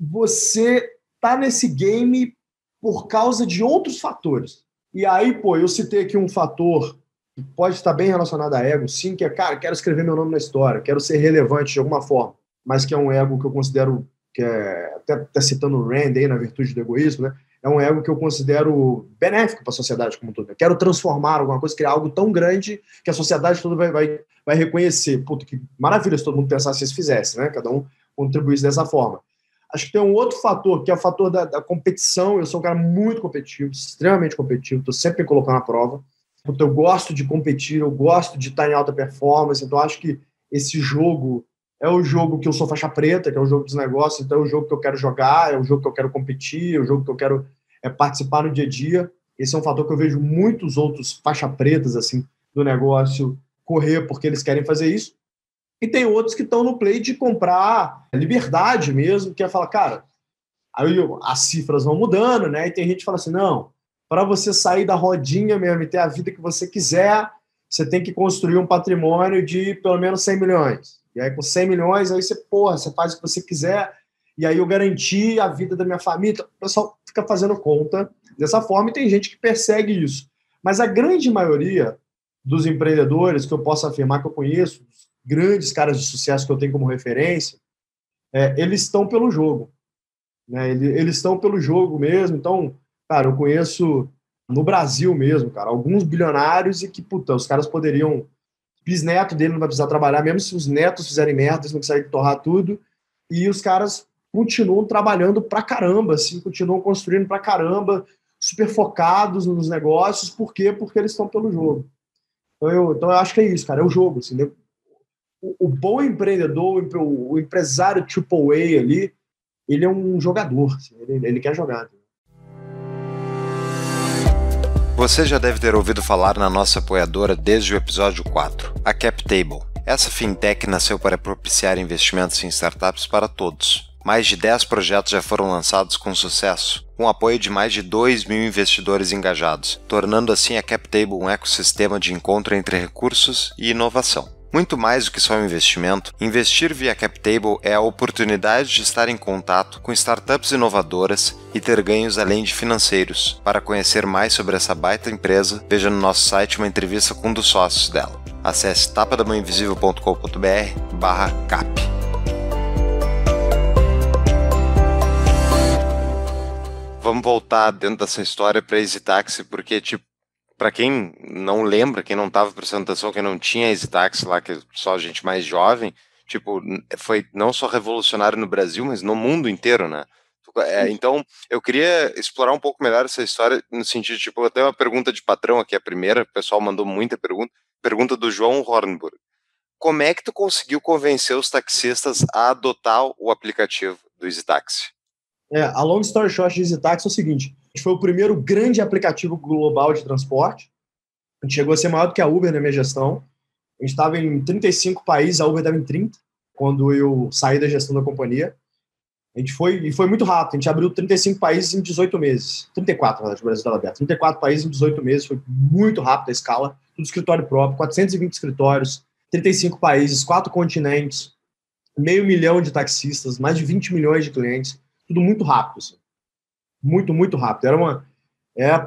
você tá nesse game por causa de outros fatores. E aí, pô, eu citei aqui um fator que pode estar bem relacionado a ego, sim, que é, cara, quero escrever meu nome na história, quero ser relevante de alguma forma, mas que é um ego que eu considero, que é, até citando o Rand aí, na virtude do egoísmo, né? É um ego que eu considero benéfico para a sociedade como um todo. Eu quero transformar alguma coisa, criar algo tão grande que a sociedade toda vai reconhecer. Puta, que maravilha se todo mundo pensasse se fizesse, né? Cada um contribuísse dessa forma. Acho que tem um outro fator, que é o fator da competição. Eu sou um cara muito competitivo, extremamente competitivo, estou sempre me colocando à prova. Eu gosto de competir, eu gosto de estar em alta performance, então acho que esse jogo é o jogo que eu sou faixa preta, que é o jogo dos negócios, então é o jogo que eu quero jogar, é o jogo que eu quero competir, é o jogo que eu quero participar no dia a dia. Esse é um fator que eu vejo muitos outros faixa pretas assim, do negócio correr porque eles querem fazer isso. E tem outros que estão no play de comprar liberdade mesmo, que é falar, cara, aí as cifras vão mudando, né? E tem gente que fala assim, não, para você sair da rodinha mesmo e ter a vida que você quiser, você tem que construir um patrimônio de pelo menos 100 milhões. E aí com 100 milhões, aí você, porra, você faz o que você quiser, e aí eu garanti a vida da minha família. O pessoal fica fazendo conta dessa forma e tem gente que persegue isso. Mas a grande maioria dos empreendedores que eu posso afirmar que eu conheço, os grandes caras de sucesso que eu tenho como referência, eles estão pelo jogo. Né? Eles estão pelo jogo mesmo. Então, cara, eu conheço no Brasil mesmo, cara, alguns bilionários e que, puta, os caras poderiam... Bisneto dele não vai precisar trabalhar, mesmo se os netos fizerem merda, eles vão conseguir torrar tudo, e os caras continuam trabalhando pra caramba, assim, continuam construindo pra caramba, super focados nos negócios. Por quê? Porque eles estão pelo jogo. Então eu acho que é isso, cara, é o jogo, assim, né? O bom empreendedor, o empresário AAA ali, ele é um jogador, assim, ele quer jogar, né? Você já deve ter ouvido falar na nossa apoiadora desde o episódio 4, a CapTable. Essa fintech nasceu para propiciar investimentos em startups para todos. Mais de 10 projetos já foram lançados com sucesso, com o apoio de mais de 2 mil investidores engajados, tornando assim a CapTable um ecossistema de encontro entre recursos e inovação. Muito mais do que só um investimento, investir via CapTable é a oportunidade de estar em contato com startups inovadoras e ter ganhos além de financeiros. Para conhecer mais sobre essa baita empresa, veja no nosso site uma entrevista com um dos sócios dela. Acesse tapadamãoinvisível.com.br/cap. Vamos voltar dentro dessa história para Easy Taxi, porque para quem não lembra, quem não estava prestando atenção, quem não tinha Easy Taxi lá, que é só gente mais jovem, foi não só revolucionário no Brasil, mas no mundo inteiro, né? Então, eu queria explorar um pouco melhor essa história, no sentido, até uma pergunta de patrão aqui, a primeira, o pessoal mandou muita pergunta, pergunta do João Hornburg. Como é que tu conseguiu convencer os taxistas a adotar o aplicativo do Easy Taxi? A long story short de Easy Taxi é o seguinte, foi o primeiro grande aplicativo global de transporte. A gente chegou a ser maior do que a Uber na minha gestão. A gente estava em 35 países, a Uber estava em 30, quando eu saí da gestão da companhia. A gente foi muito rápido. A gente abriu 35 países em 18 meses. 34, na verdade, o Brasil estava aberto. 34 países em 18 meses. Foi muito rápido a escala. Tudo escritório próprio, 420 escritórios, 35 países, 4 continentes, meio milhão de taxistas, mais de 20 milhões de clientes. Tudo muito rápido, assim. Muito, muito rápido. Era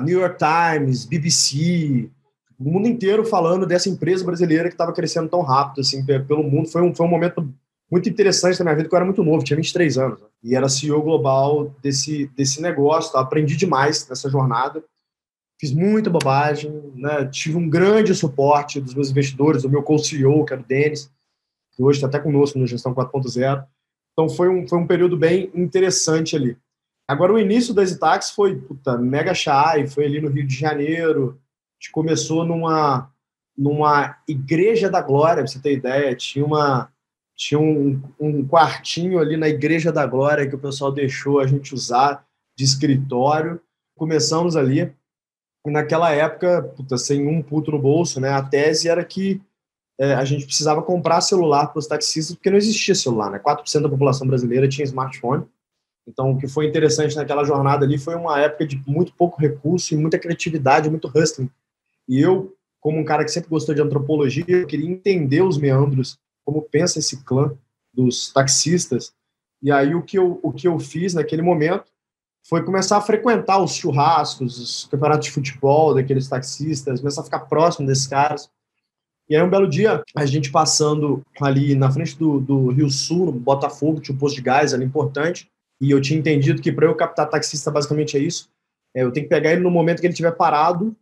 New York Times, BBC, o mundo inteiro falando dessa empresa brasileira que estava crescendo tão rápido, assim, pelo mundo. Foi um momento muito interessante da minha vida, porque eu era muito novo, tinha 23 anos. Né? E era CEO global desse negócio. Tá? Aprendi demais nessa jornada. Fiz muita bobagem, né? Tive um grande suporte dos meus investidores, do meu co-CEO, que era o Denis, que hoje está até conosco no Gestão 4.0. Então, foi um período bem interessante ali. Agora, o início da Easy Taxi foi mega chai, foi ali no Rio de Janeiro. A gente começou numa Igreja da Glória, pra você ter ideia. Tinha um quartinho ali na Igreja da Glória que o pessoal deixou a gente usar de escritório. Começamos ali. E naquela época, sem um puto no bolso, né? A tese era que a gente precisava comprar celular para os taxistas, porque não existia celular, né? 4% da população brasileira tinha smartphone. Então, o que foi interessante naquela jornada ali foi uma época de muito pouco recurso e muita criatividade, muito hustling. E eu, como um cara que sempre gostou de antropologia, eu queria entender os meandros, como pensa esse clã dos taxistas. E aí, o que eu fiz naquele momento foi começar a frequentar os churrascos, os campeonatos de futebol daqueles taxistas, começar a ficar próximo desses caras. E aí, um belo dia, a gente passando ali na frente do Rio Sul, no Botafogo, tinha um posto de gás ali importante. E eu tinha entendido que para eu captar taxista, basicamente é isso. Eu tenho que pegar ele no momento que ele estiver parado.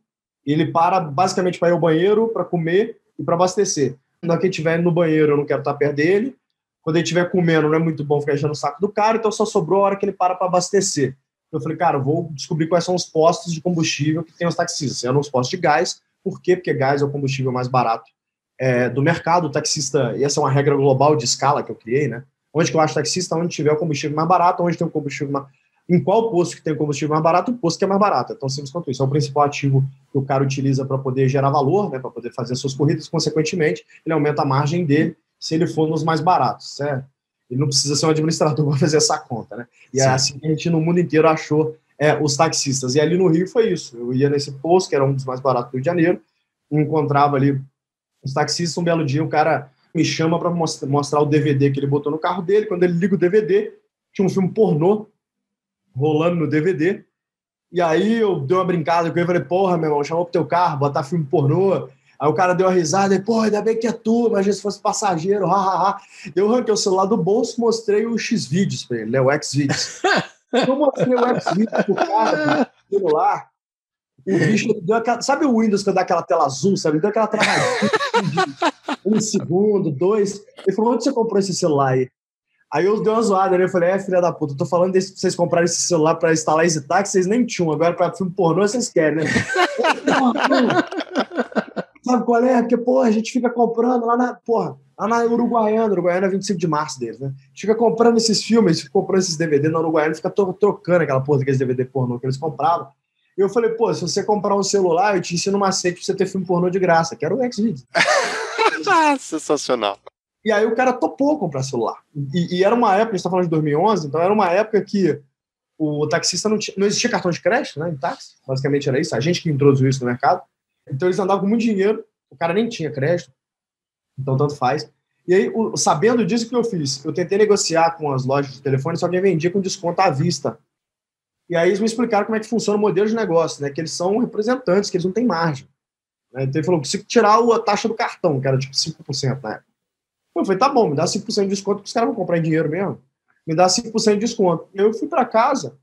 Ele para basicamente para ir ao banheiro, para comer e para abastecer. Na hora que ele estiver no banheiro, eu não quero estar perto dele. Quando ele estiver comendo, não é muito bom ficar enchendo o saco do cara. Então, só sobrou a hora que ele para abastecer. Eu falei, cara, vou descobrir quais são os postos de combustível que tem os taxistas. Eram os postos de gás. Por quê? Porque gás é o combustível mais barato do mercado. O taxista, e essa é uma regra global de escala que eu criei, né? Onde que eu acho taxista? Onde tiver o combustível mais barato, onde tem o combustível mais... Em qual posto que tem o combustível mais barato, o posto que é mais barato. É tão simples quanto isso. É o principal ativo que o cara utiliza para poder gerar valor, né? Para poder fazer suas corridas. Consequentemente, ele aumenta a margem dele se ele for nos mais baratos, certo? Ele não precisa ser um administrador para fazer essa conta, né? E é assim que a gente no mundo inteiro achou os taxistas. E ali no Rio foi isso. Eu ia nesse posto, que era um dos mais baratos do Rio de Janeiro, encontrava ali os taxistas. Um belo dia, o cara me chama para mostrar o DVD que ele botou no carro dele. Quando ele liga o DVD, tinha um filme pornô rolando no DVD. E aí eu dei uma brincada com ele, falei, porra, meu irmão, chamou pro teu carro, botar filme pornô. Aí o cara deu uma risada, porra, ainda bem que é tu, imagina se fosse passageiro, hahaha. Eu arranquei o celular do bolso, mostrei o X-Vídeos pra ele, né, o X-Vídeos. Eu mostrei o X-Vídeos pro cara, pro celular. O bicho deu aquela... Sabe o Windows que dá aquela tela azul, sabe? Deu aquela travadinha. 1 segundo, 2... Ele falou, onde você comprou esse celular aí? Aí eu dei uma zoada, né? Eu falei, filha da puta, eu tô falando desse, vocês comprarem esse celular pra instalar Easy Taxi, vocês nem tinham. Agora pra filme pornô vocês querem, né? Sabe qual é? Porque, porra, a gente fica comprando lá na Uruguaiana é 25 de março deles, né? A gente fica comprando esses filmes, fica comprando esses DVD na Uruguaiana, fica trocando aquela porra daqueles DVD pornô que eles compravam. Eu falei, pô, se você comprar um celular, eu te ensino um macete pra você ter filme pornô de graça, que era o Xvideos. Sensacional. E aí o cara topou comprar celular. E era uma época, a gente está falando de 2011, então era uma época que o taxista não existia cartão de crédito, né, em táxi. Basicamente era isso, a gente que introduziu isso no mercado. Então eles andavam com muito dinheiro, o cara nem tinha crédito, então tanto faz. E aí, sabendo disso, o que eu fiz? Eu tentei negociar com as lojas de telefone, só que vendia com desconto à vista. E aí eles me explicaram como é que funciona o modelo de negócio, né? Que eles são representantes, que eles não têm margem. Né? Então ele falou, se tirar a taxa do cartão, que era tipo 5% na época. Eu falei, tá bom, me dá 5% de desconto, porque os caras vão comprar em dinheiro mesmo. Me dá 5% de desconto. Eu fui para casa,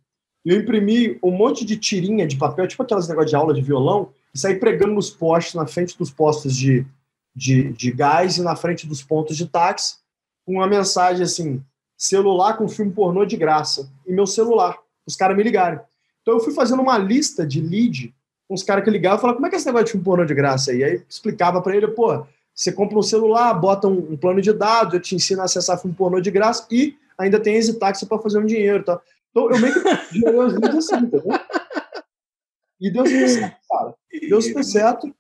eu imprimi um monte de tirinha de papel, tipo aquelas negócios de aula de violão, e saí pregando nos postes, na frente dos postos de gás e na frente dos pontos de táxi, com uma mensagem assim, celular com filme pornô de graça, e meu celular. Os caras me ligaram. Então eu fui fazendo uma lista de lead com os caras que ligavam e falavam, como é que é esse negócio de filme pornô de graça aí? E aí explicava pra ele, pô, você compra um celular, bota um plano de dados, eu te ensino a acessar filme pornô de graça e ainda tem Easy Taxi pra fazer um dinheiro, tá? Então eu meio que gerei os leads assim, tá bom? E deu super certo, cara. Deu super certo.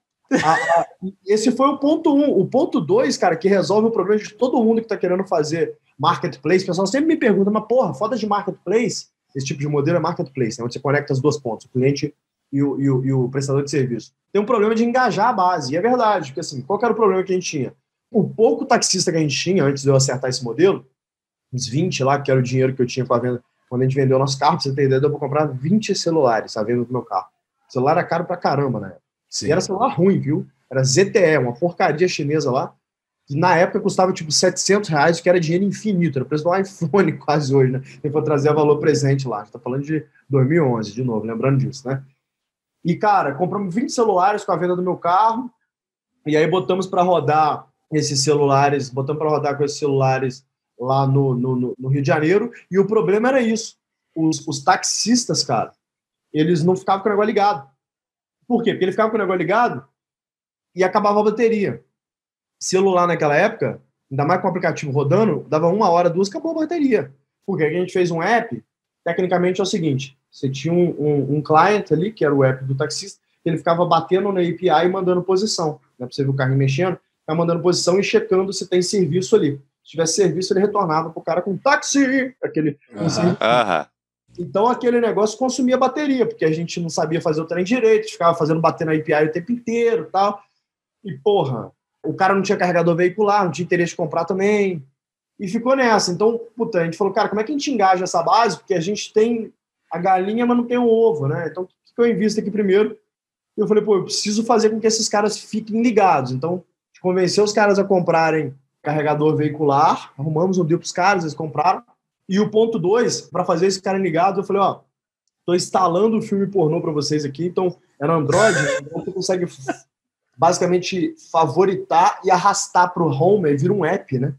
Esse foi o ponto 1. O ponto 2, cara, que resolve o problema de todo mundo que tá querendo fazer marketplace. O pessoal sempre me pergunta, mas porra, foda de marketplace? Esse tipo de modelo é marketplace, né? Onde você conecta as duas pontas, o cliente e o prestador de serviço. Tem um problema de engajar a base, e é verdade, porque assim, qual que era o problema que a gente tinha? O pouco taxista que a gente tinha, antes de eu acertar esse modelo, uns 20 lá, que era o dinheiro que eu tinha para venda, quando a gente vendeu o nosso carro, pra você ter ideia, eu vou comprar 20 celulares, a venda do meu carro. O celular era caro pra caramba, né? Sim. E era celular ruim, viu? Era ZTE, uma porcaria chinesa lá, que na época custava tipo R$700, que era dinheiro infinito, era o preço do iPhone quase hoje, né? Tem que trazer a valor presente lá, a gente tá falando de 2011, de novo, lembrando disso, né? E, cara, compramos 20 celulares com a venda do meu carro, e aí botamos para rodar com esses celulares lá no Rio de Janeiro, e o problema era isso, os taxistas, cara, eles não ficavam com o negócio ligado. Por quê? Porque ele ficava com o negócio ligado e acabava a bateria. Celular naquela época, ainda mais com o aplicativo rodando, dava 1 hora, 2, acabou a bateria. Porque a gente fez um app, tecnicamente é o seguinte, você tinha um client ali, que era o app do taxista, ele ficava batendo na API e mandando posição. Né, pra você ver o carrinho mexendo, tá mandando posição e checando se tem serviço ali. Se tivesse serviço, ele retornava pro cara com táxi! Aquele, Então aquele negócio consumia bateria, porque a gente não sabia fazer o trem direito, ficava fazendo bater na API o tempo inteiro e tal. E porra... O cara não tinha carregador veicular, não tinha interesse de comprar também. E ficou nessa. Então, puta, a gente falou, cara, como é que a gente engaja essa base? Porque a gente tem a galinha, mas não tem o ovo, né? Então, o que eu invisto aqui primeiro? Eu falei, pô, eu preciso fazer com que esses caras fiquem ligados. Então, convencer os caras a comprarem carregador veicular, arrumamos um deal para os caras, eles compraram. E o ponto 2, para fazer esse cara ligado, eu falei, ó, tô instalando o filme pornô para vocês aqui, então, é no Android, então você consegue... basicamente favoritar e arrastar para o home, e vira um app, né?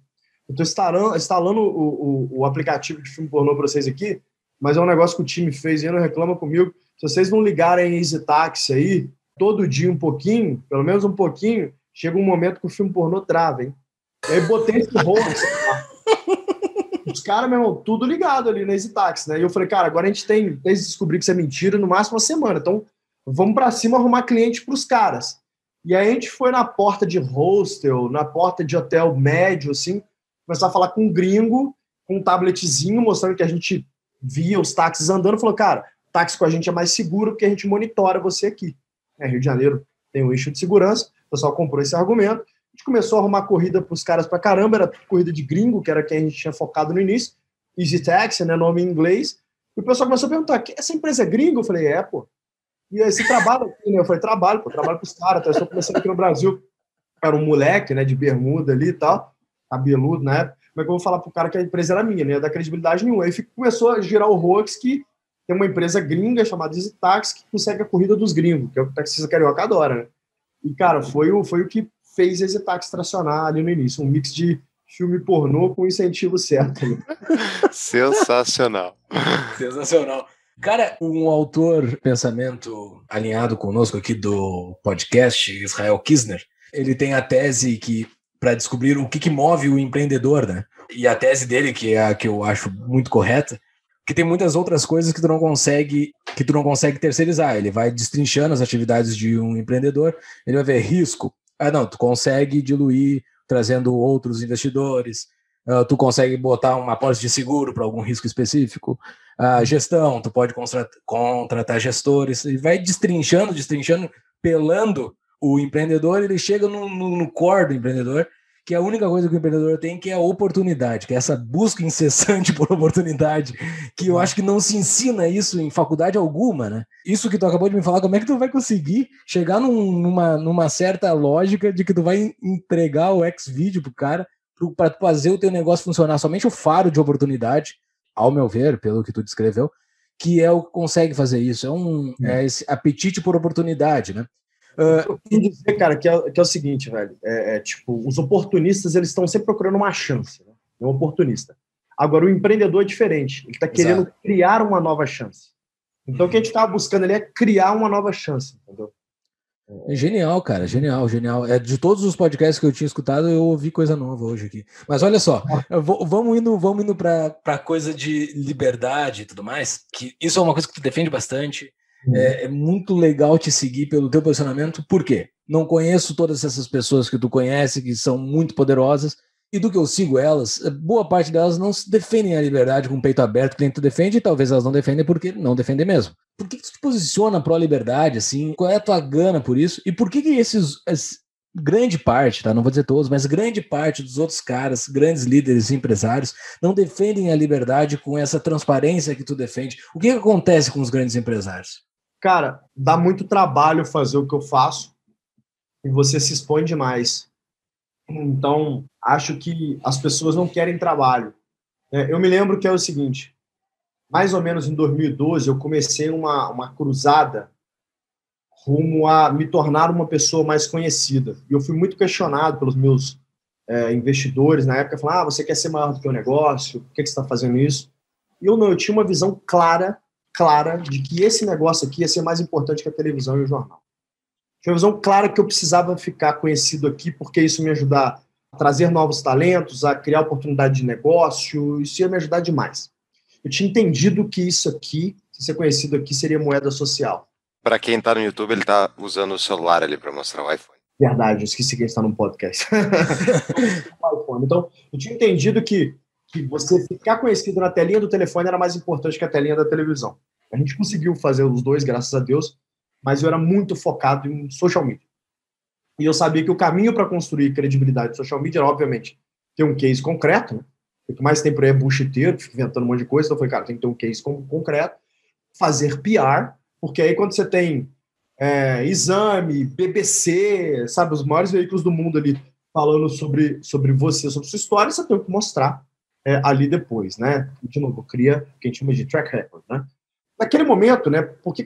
Eu estou instalando o aplicativo de filme pornô para vocês aqui, mas é um negócio que o time fez, e não reclama comigo, se vocês não ligarem Easy Taxi aí, todo dia um pouquinho, pelo menos um pouquinho, chega um momento que o filme pornô trava, hein? E aí botei esse home, os caras, meu irmão, tudo ligado ali na Easy Taxi, né? E eu falei, cara, agora a gente tem, desde descobrir que isso é mentira, no máximo uma semana, então vamos para cima arrumar cliente para os caras. E aí a gente foi na porta de hostel, na porta de hotel médio, assim, começar a falar com um gringo, com um tabletzinho, mostrando que a gente via os táxis andando, falou, cara, táxi com a gente é mais seguro porque a gente monitora você aqui. É, Rio de Janeiro tem um eixo de segurança, o pessoal comprou esse argumento, a gente começou a arrumar corrida para os caras pra caramba, era corrida de gringo, que era quem a gente tinha focado no início, Easy Taxi, né, nome em inglês, e o pessoal começou a perguntar, essa empresa é gringa? Eu falei, é, pô. E aí, você trabalha aqui, né? Eu falei, trabalho com os caras, estou começando aqui no Brasil. Era um moleque, né, de bermuda ali e tal, cabeludo na época. Mas eu vou falar pro cara que a empresa era minha, né? Não ia dar credibilidade nenhuma. Aí começou a girar o hoax que tem uma empresa gringa chamada Easy Taxi que consegue a corrida dos gringos, que é o que o taxista carioca adora, né? E, cara, foi o que fez Easy Taxi tracionar ali no início, um mix de filme pornô com incentivo certo. Né? Sensacional. Sensacional. Cara, um autor, pensamento alinhado conosco aqui do podcast, Israel Kisner, ele tem a tese que, para descobrir o que move o empreendedor, né? E a tese dele, que é a que eu acho muito correta, que tem muitas outras coisas que tu não consegue que tu não consegue terceirizar. Ele vai destrinchando as atividades de um empreendedor, ele vai ver risco. Ah, não, tu consegue diluir trazendo outros investidores, tu consegue botar uma apólice de seguro para algum risco específico, gestão, tu pode contratar gestores, e vai destrinchando, pelando o empreendedor, ele chega no core do empreendedor, que é a única coisa que o empreendedor tem, que é a oportunidade, que é essa busca incessante por oportunidade, que eu acho que não se ensina isso em faculdade alguma, né? Isso que tu acabou de me falar, como é que tu vai conseguir chegar numa certa lógica de que tu vai entregar o X-Video pro cara, para tu fazer o teu negócio funcionar? Somente o faro de oportunidade, ao meu ver, pelo que tu descreveu, que é o que consegue fazer isso, é esse apetite por oportunidade, né? Eu queria dizer, cara, que é o seguinte, velho, tipo, os oportunistas, eles estão sempre procurando uma chance, né? É um oportunista. Agora, o empreendedor é diferente, ele está querendo criar uma nova chance. Então, o que a gente estava buscando ali é criar uma nova chance, entendeu? É genial, cara, genial. É, de todos os podcasts que eu tinha escutado, eu ouvi coisa nova hoje aqui. Mas olha só, vamos indo para coisa de liberdade e tudo mais, que isso é uma coisa que tu defende bastante. É muito legal te seguir pelo teu posicionamento, por quê? Não conheço todas essas pessoas que tu conhece, que são muito poderosas, e do que eu sigo elas, boa parte delas não se defendem a liberdade com o peito aberto que tu defende, e talvez elas não defendem porque não defendem mesmo. Por que tu te posiciona pró-liberdade, assim? Qual é a tua gana por isso? E por que grande parte, tá? Não vou dizer todos, mas grande parte dos outros caras, grandes líderes e empresários, não defendem a liberdade com essa transparência que tu defende? O que acontece com os grandes empresários? Cara, dá muito trabalho fazer o que eu faço e você se expõe demais. Então, acho que as pessoas não querem trabalho. Eu me lembro que é o seguinte, mais ou menos em 2012, eu comecei uma cruzada rumo a me tornar uma pessoa mais conhecida. E eu fui muito questionado pelos meus investidores na época, falando, você quer ser maior do que o negócio? Por que você está fazendo isso? E eu não, eu tinha uma visão clara de que esse negócio aqui ia ser mais importante que a televisão e o jornal. Tinha uma visão clara que eu precisava ficar conhecido aqui, porque isso me ajudar a trazer novos talentos, a criar oportunidade de negócio, isso ia me ajudar demais. Eu tinha entendido que isso aqui, ser conhecido aqui, seria moeda social. Para quem está no YouTube, ele está usando o celular ali para mostrar o iPhone. Verdade, eu esqueci que a gente está num podcast. Então, eu tinha entendido que você ficar conhecido na telinha do telefone era mais importante que a telinha da televisão. A gente conseguiu fazer os dois, graças a Deus, mas eu era muito focado em social media. E eu sabia que o caminho para construir credibilidade de social media era, obviamente, ter um case concreto, né? O que mais tem por aí é bullshiteiro, inventando um monte de coisa, então eu falei, cara, tem que ter um case concreto, fazer PR, porque aí quando você tem exame, BBC, sabe, os maiores veículos do mundo ali falando sobre você, sobre sua história, você tem que mostrar. Ali depois, né? De novo, cria o que a gente chama de track record, né? Naquele momento, né? Por que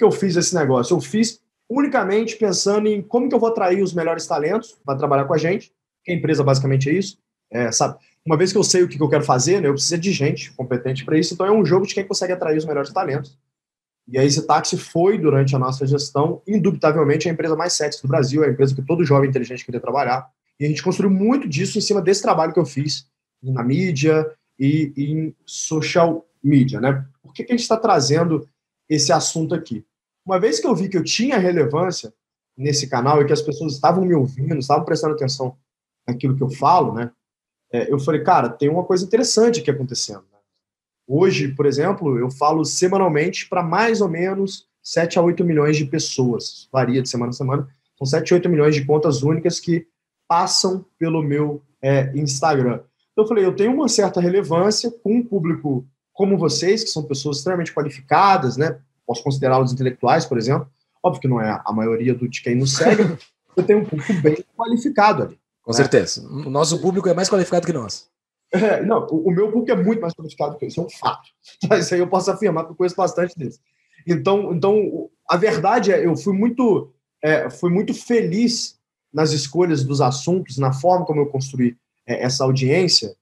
eu fiz esse negócio? Eu fiz unicamente pensando em como que eu vou atrair os melhores talentos para trabalhar com a gente. A empresa basicamente é isso, sabe? Uma vez que eu sei o que eu quero fazer, né? Eu preciso de gente competente para isso. Então é um jogo de quem consegue atrair os melhores talentos. E a Easy Taxi foi, durante a nossa gestão, indubitavelmente a empresa mais sexy do Brasil, a empresa que todo jovem inteligente queria trabalhar. E a gente construiu muito disso em cima desse trabalho que eu fiz na mídia e em social media, né? Por que a gente está trazendo esse assunto aqui? Uma vez que eu vi que eu tinha relevância nesse canal e que as pessoas estavam me ouvindo, estavam prestando atenção naquilo que eu falo, né? Eu falei, cara, tem uma coisa interessante aqui acontecendo. Hoje, por exemplo, eu falo semanalmente para mais ou menos 7 a 8 milhões de pessoas. Varia de semana a semana. São 7 a 8 milhões de contas únicas que passam pelo meu Instagram. Então, eu falei, eu tenho uma certa relevância com um público como vocês, que são pessoas extremamente qualificadas, né? Posso considerá-los intelectuais, por exemplo. Óbvio que não é a maioria de quem nos segue. Eu tenho um público bem qualificado ali. Com certeza. O nosso público é mais qualificado que nós. Não, o meu público é muito mais qualificado que eu. Isso é um fato. Isso aí eu posso afirmar, porque eu conheço bastante deles. Então, a verdade é, eu fui muito feliz nas escolhas dos assuntos, na forma como eu construí essa audiência,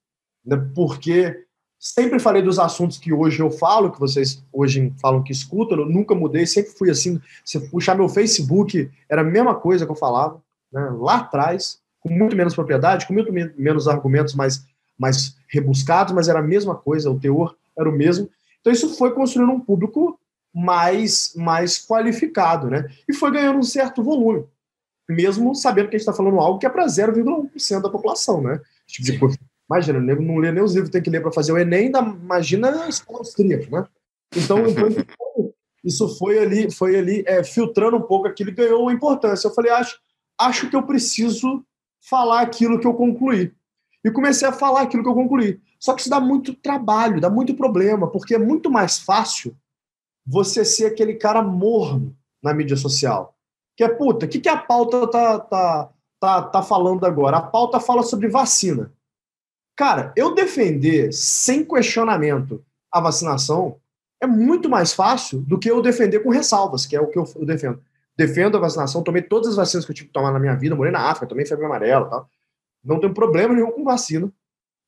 né, porque sempre falei dos assuntos que hoje eu falo, que vocês hoje falam que escutam, eu nunca mudei, sempre fui assim. Se puxar meu Facebook, era a mesma coisa que eu falava, né, lá atrás, com muito menos propriedade, com muito menos argumentos mais rebuscados, mas era a mesma coisa, o teor era o mesmo. Então isso foi construindo um público mais qualificado, né? E foi ganhando um certo volume, mesmo sabendo que a gente está falando algo que é para 0,1% da população, né? Tipo de coisa. Imagina, não lê nem os livros, tem que ler para fazer o Enem, ainda imagina a Escola Austríaca, né? Então, isso foi ali, filtrando um pouco aquilo e ganhou uma importância. Eu falei, acho que eu preciso falar aquilo que eu concluí. E comecei a falar aquilo que eu concluí. Só que isso dá muito trabalho, dá muito problema, porque é muito mais fácil você ser aquele cara morno na mídia social. Que é, puta, o que a pauta tá falando agora? A pauta fala sobre vacina. Cara, eu defender sem questionamento a vacinação é muito mais fácil do que eu defender com ressalvas, que é o que eu defendo. Defendo a vacinação, tomei todas as vacinas que eu tive que tomar na minha vida, morei na África, tomei febre amarela e tal. Não tenho problema nenhum com vacina.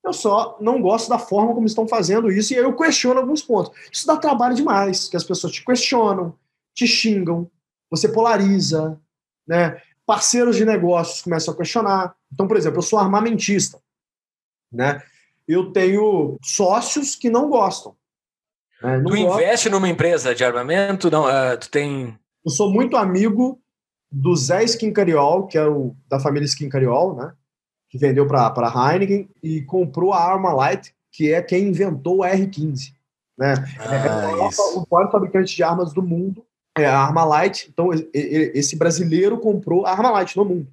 Eu só não gosto da forma como estão fazendo isso e aí eu questiono alguns pontos. Isso dá trabalho demais, que as pessoas te questionam, te xingam, você polariza, né? Parceiros de negócios começam a questionar. Então, por exemplo, eu sou armamentista. Né? Eu tenho sócios que não gostam. Né? Não investe numa empresa de armamento? Não, tu tem... Eu sou muito amigo do Zé Skin Cariol, que é da família Skin Cariol, né? Que vendeu para a Heineken e comprou a Armalite, que é quem inventou a R15. Né? É o maior fabricante de armas do mundo é a Armalite. Então, esse brasileiro comprou a Armalite no mundo.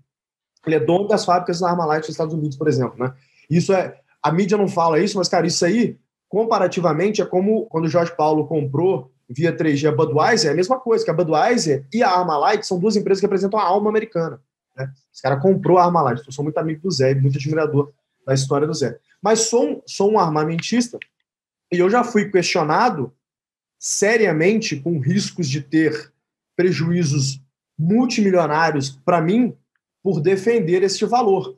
Ele é dono das fábricas da Armalite nos Estados Unidos, por exemplo, né? Isso é, a mídia não fala isso, mas, cara, isso aí, comparativamente, é como quando o Jorge Paulo comprou via 3G a Budweiser, é a mesma coisa, que a Budweiser e a Armalite são duas empresas que representam a alma americana. Né? Esse cara comprou a Armalite, eu sou muito amigo do Zé, muito admirador da história do Zé. Mas sou um armamentista e eu já fui questionado seriamente com riscos de ter prejuízos multimilionários para mim por defender este valor.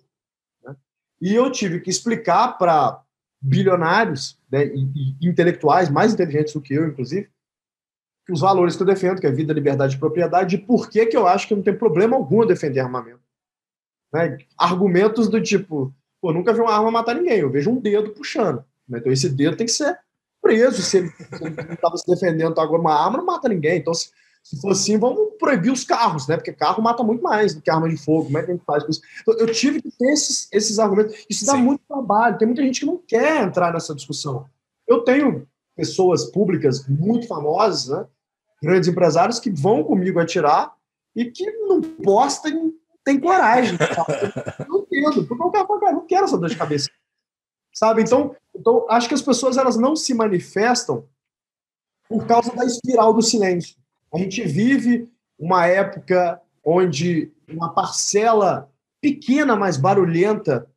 E eu tive que explicar para bilionários, né, e intelectuais, mais inteligentes do que eu, inclusive, os valores que eu defendo, que é vida, liberdade e propriedade, e por que eu acho que não tem problema algum defender armamento. Né? Argumentos do tipo, pô, nunca vi uma arma matar ninguém, eu vejo um dedo puxando. Né? Então esse dedo tem que ser preso, se ele não estava se defendendo, tá, agora uma arma não mata ninguém. Então se for assim, vamos proibir os carros, né? Porque carro mata muito mais do que arma de fogo. Como é que a gente faz com isso? Então, eu tive que ter esses argumentos. Isso dá muito trabalho. Tem muita gente que não quer entrar nessa discussão. Eu tenho pessoas públicas muito famosas, né? Grandes empresários que vão comigo atirar e que não postam, não tem coragem. Eu não entendo. Eu não quero essa dor de cabeça. Sabe? Então, acho que as pessoas elas não se manifestam por causa da espiral do silêncio. A gente vive uma época onde uma parcela pequena, mas barulhenta